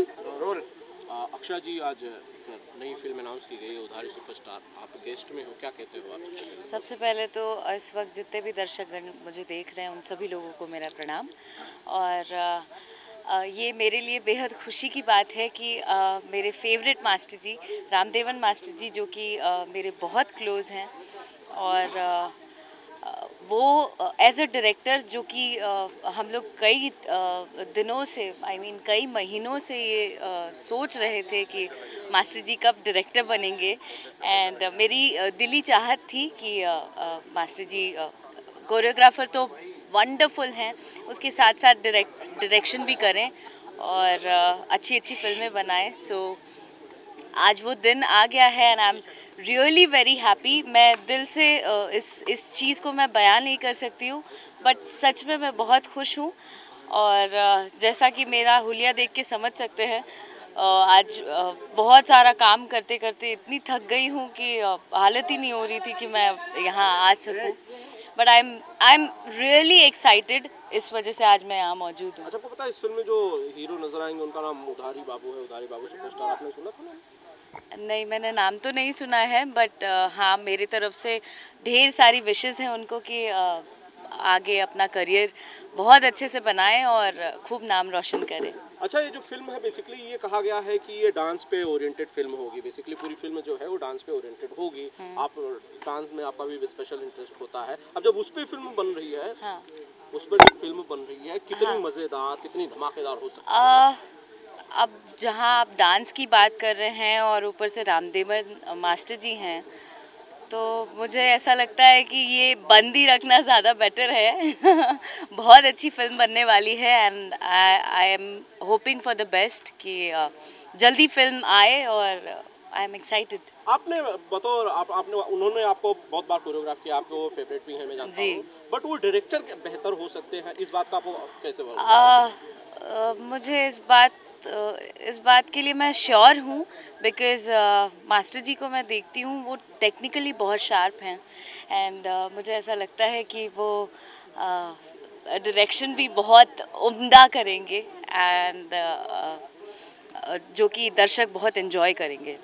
Role role. अक्षरा जी, आज नई फिल्म अनाउंस की गई है उधारी सुपरस्टार, आप गेस्ट में हो, क्या कहते हो आप? सबसे पहले तो इस वक्त जितने भी दर्शकगण मुझे देख रहे हैं उन सभी लोगों को मेरा प्रणाम। और ये मेरे लिए बेहद खुशी की बात है कि मेरे favourite master ji Ramdevan master ji, जो कि मेरे बहुत क्लोज़ हैं, और वो एज अ डायरेक्टर जो कि हम लोग कई दिनों से कई महीनों से ये सोच रहे थे कि मास्टर जी कब डायरेक्टर बनेंगे। एंड मेरी दिली चाहत थी कि मास्टर जी कोरियोग्राफर तो वंडरफुल हैं, उसके साथ साथ डायरेक्शन भी करें और अच्छी अच्छी फिल्में बनाएं। सो आज वो दिन आ गया है and I am really very happy. मैं दिल से इस चीज़ को मैं बयान नहीं कर सकती हूँ, बट सच में मैं बहुत खुश हूँ। और जैसा कि मेरा हुलिया देख के समझ सकते हैं, आज बहुत सारा काम करते करते इतनी थक गई हूँ कि हालत ही नहीं हो रही थी कि मैं यहाँ आ सकूँ, but I am really excited. इस वजह से आज मैं यहाँ मौजूद हूँ। अच्छा, आपको पता है इस फिल्म में जो हीरो नजर आएंगे उनका नाम उधारी बाबू है, उधारी बाबू सुपरस्टार, आपने सुना था ना? नहीं, मैंने नाम तो नहीं सुना है, बट हाँ, मेरी तरफ से ढेर सारी विशेज़ हैं उनको कि आगे अपना करियर बहुत अच्छे से बनाएं और खूब नाम रोशन करें। अच्छा, ये जो फिल्म है बेसिकली ये कहा गया है कि ये डांस पे ओरिएंटेड फिल्म होगी, बेसिकली पूरी फिल्म जो है वो डांस पे ओरिएंटेड होगी। आप डांस में आपका भी स्पेशल इंटरेस्ट होता है, अब जब उस पे फिल्म बन रही है, हाँ। उस पर फिल्म बन रही है, कितनी हाँ। मज़ेदार, कितनी धमाकेदार हो सकती है? अब जहाँ आप डांस की बात कर रहे हैं और ऊपर से रामदेवन मास्टर जी हैं, तो मुझे ऐसा लगता है कि ये बंद ही रखना ज़्यादा बेटर है। बहुत अच्छी फिल्म बनने वाली है and I am hoping for the best कि जल्दी फिल्म आए और आई एम एक्साइटेड। आपने बतौर आपने उन्होंने आपको बहुत बार कोरियोग्राफ किया, आपको फेवरेट भी है मैं जानता हूँ, बट वो डायरेक्टर बेहतर हो सकते हैं, इस बात का आपको कैसे मुझे इस बात के लिए मैं श्योर हूँ, बिकॉज़ मास्टर जी को मैं देखती हूँ वो टेक्निकली बहुत शार्प हैं एंड मुझे ऐसा लगता है कि वो डायरेक्शन भी बहुत उम्दा करेंगे एंड जो कि दर्शक बहुत एंजॉय करेंगे।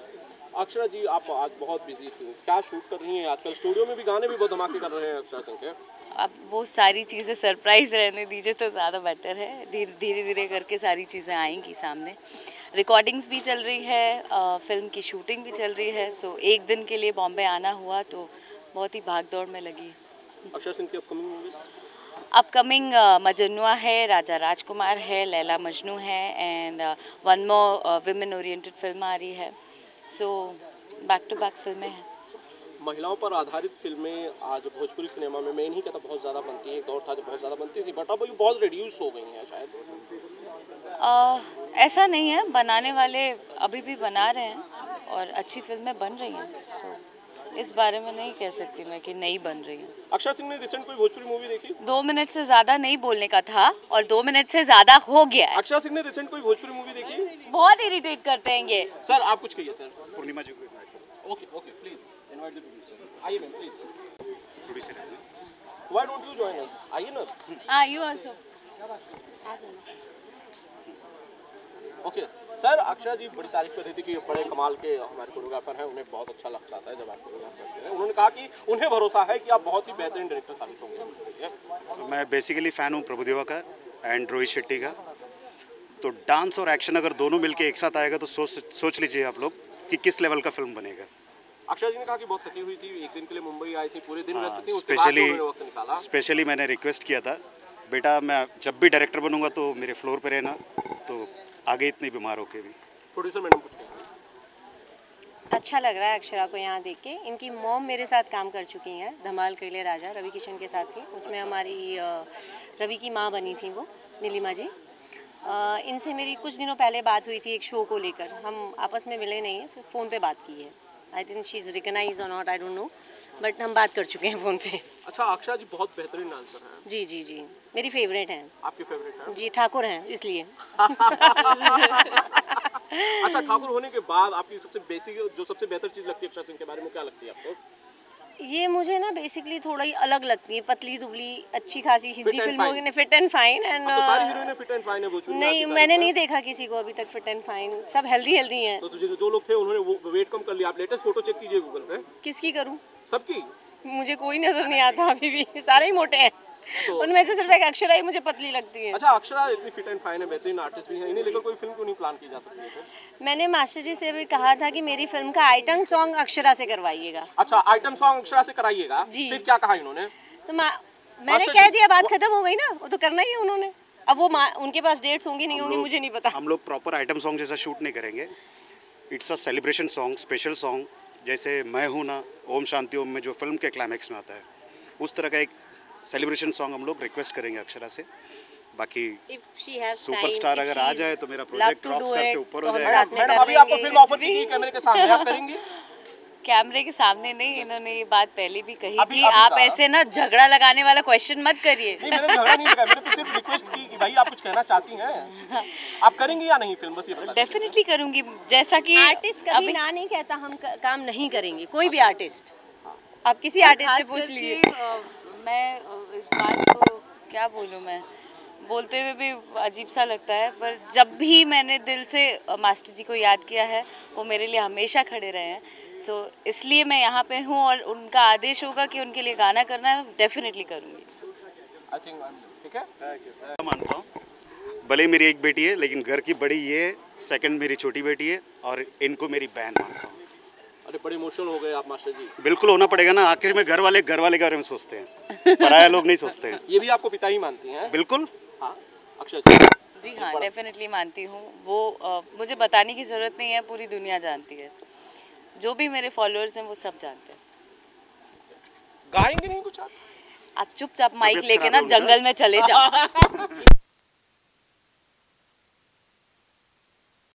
अक्षरा जी, आप आज बहुत बिजी थी, क्या शूट कर रही हैं आजकल? स्टूडियो में भी गाने भी बहुत धमाके कर रहे हैं अक्षरा सिंह के। अब वो सारी चीज़ें सरप्राइज रहने दीजिए तो ज़्यादा बेटर है, धीरे धीरे करके सारी चीज़ें आएंगी सामने। रिकॉर्डिंग्स भी चल रही है, फिल्म की शूटिंग भी चल रही है, सो एक दिन के लिए बॉम्बे आना हुआ तो बहुत ही भाग दौड़ में लगी। अक्षरा सिंह की अपकमिंग मूवीज़? अपकमिंग मजनुआ है, राजा राजकुमार है, लैला मजनू है and one more women oriented film आ रही है, सो बैक टू बैक फिल्में हैं। महिलाओं पर आधारित फिल्में आज भोजपुरी सिनेमा में मैं नहीं कहता बहुत ज़्यादा बनती है, एक दौर था जब बहुत ज़्यादा बनती थी, बट अब ये बहुत रिड्यूस हो गई हैं शायद। ऐसा नहीं है, बनाने वाले अभी भी बना रहे हैं और अच्छी फिल्में बन रही हैं, सो इस बारे में नहीं कह सकती मैं कि नहीं बन रही हैं। अक्षरा सिंह ने रिसेंट कोई भोजपुरी मूवी देखी? 2 मिनट से ज़्यादा नहीं बोलने का था और 2 मिनट से ज़्यादा हो गया। अक्षरा सिंह ने रिसेंट कोई भोजपुरी मूवी देखी? बहुत इरिटेट करते हैं ये सर, आप कुछ कहिए sir. Purnima ji, okay okay, please invite the producer, आइए ma'am please. Producer why don't you join us, आइए ना। हां, यू आल्सो आ जाओ। ओके सर, अक्षरा जी बड़ी तारीफ कर रही थी कि बड़े कमाल के हमारे कोरियोग्राफर हैं, उन्हें बहुत अच्छा लगता है जब आप कोरियोग्राफर करते हैं, उन्होंने कहा कि उन्हें भरोसा है कि आप बहुत ही बेहतरीन डायरेक्टर साबित होंगे। मैं बेसिकली फ़ैन हूँ प्रभुदेवा का एंड रोहित शेट्टी का, तो डांस और एक्शन अगर दोनों मिलके एक साथ आएगा तो सोच लीजिए आप लोग कि किस लेवल का फिल्म बनेगा। अक्षरा जी ने कहा कि बहुत थकी हुई थी, एक दिन के लिए मुंबई आई थी, पूरे दिन व्यस्त थी, उसके बाद उन्होंने वक्त निकाला। स्पेशली मैंने रिक्वेस्ट किया था, बेटा मैं जब भी डायरेक्टर बनूंगा तो मेरे फ्लोर पे रहना, तो आगे इतनी बीमार होके भी। प्रोड्यूसर मैडम कुछ कहेंगे? अच्छा लग रहा है अक्षरा को यहाँ देख के, इनकी मॉम मेरे साथ काम कर चुकी हैं, धमाल के लिए राजा रवि किशन के साथ थी, उसमें हमारी रवि की माँ बनी थी वो नीलिमा जी। इनसे मेरी कुछ दिनों पहले बात हुई थी एक शो को लेकर, हम आपस में मिले नहीं हैं, फ़ोन पे बात की है। I think she is recognise और not I don't know, but हम बात कर चुके हैं फ़ोन पे। अच्छा, अक्षरा जी बहुत बेहतरीन डांसर हैं। जी जी जी, मेरी फेवरेट हैं। आपकी फेवरेट हैं? जी, ठाकुर हैं इसलिए। अच्छा, ठाकुर होने के बाद आपकी सबसे बेसिक जो सबसे बेहतर चीज़ लगती है अक्षरा सिंह के बारे में, क्या लगती है आपको? ये मुझे ना बेसिकली थोड़ा ही अलग लगती है, पतली दुबली अच्छी खासी हिंदी फिल्मों की फिट एंड फाइन एंड नहीं मैंने नहीं देखा किसी को अभी तक फिट एंड फाइन, सब हेल्दी हेल्दी हैं। तो जो लोग थे उन्होंने वेट कम कर लिया, आप लेटेस्ट फोटो चेक कीजिए गूगल पे। किसकी करूँ? सबकी। मुझे कोई नजर नहीं आता अभी भी, सारे ही मोटे हैं। तो उनमें से सिर्फ एक अक्षरा ही मुझे पतली लगती है। अच्छा अक्षरा इतनी फिट एंड फाइन है, बेहतरीन आर्टिस्ट भी है, इन्हें लेकर कोई फिल्म क्यों नहीं प्लान की जा सकती है? मैंने मास्टर जी से भी कहा था कि मेरी फिल्म का आइटम सॉन्ग अक्षरा से करवाइएगा। अच्छा आइटम सॉन्ग अक्षरा से कराइएगा जी। फिर क्या कहा इन्होंने? तो मैंने कह दिया बात खत्म हो गई ना, वो तो करना ही है उन्होंने। अब वो उनके पास डेट्स होंगी नहीं होंगी मुझे नहीं पता। हम लोग प्रॉपर आइटम सॉन्ग जैसा शूट नहीं करेंगे, it's a celebration song, special song, जैसे मैं हूँ ना ओम शांति ओम में जो फिल्म के क्लाइमैक्स में आता है, उस तरह का एक सेलिब्रेशन सॉन्ग हम लोग रिक्वेस्ट करेंगे अक्षरा से। बाकी सुपरस्टार अगर आ जाए तो मेरा प्रोजेक्ट रॉकस्टार से ऊपर हो जाएगा। मैडम अभी आपको फिल्म ऑफर की गई कैमरे के सामने, आप करेंगी? कैमरे के सामने नहीं, इन्होंने ये बात पहले भी कही थी। आप ऐसे ना झगड़ा लगाने वाला क्वेश्चन मत करिए। नहीं मैंने झगड़ा नहीं लगाया, मैंने तो सिर्फ रिक्वेस्ट की कि भाई आप कुछ कहना चाहती हैं, आप करेंगी या नहीं फिल्म? बस ये बताइए। डेफिनेटली करूंगी, जैसा कि आर्टिस्ट कभी ना नहीं कहता हम काम नहीं करेंगे, कोई भी आर्टिस्ट, आप किसी आर्टिस्ट से पूछ लीजिए। मैं इस बात को क्या बोलूँ, मैं बोलते हुए भी अजीब सा लगता है, पर जब भी मैंने दिल से मास्टर जी को याद किया है वो मेरे लिए हमेशा खड़े रहे हैं, सो इसलिए मैं यहाँ पे हूँ और उनका आदेश होगा कि उनके लिए गाना करना है, डेफिनेटली करूँगी। आई थिंक ठीक है, मानता हूँ। भले मेरी एक बेटी है लेकिन घर की बड़ी ये है, सेकेंड मेरी छोटी बेटी है और इनको मेरी बहन मानता हूँ। अरे बड़े इमोशनल हो गए आप मास्टर जी। बिल्कुल होना पड़ेगा ना, आखिर में घर वाले के बारे में सोचते हैं, पराया लोग नहीं सोचते हैं। ये भी आपको पिता ही मानती हैं? बिल्कुल हाँ, अक्षय जी हाँ डेफिनेटली मानती हूँ। वो मुझे बताने की जरूरत नहीं है, पूरी दुनिया जानती है, जो भी मेरे फॉलोअर्स हैं वो सब जानते हैं। गाएंगे नहीं कुछ आप चुपचाप माइक लेके ना जंगल में चले जाओ।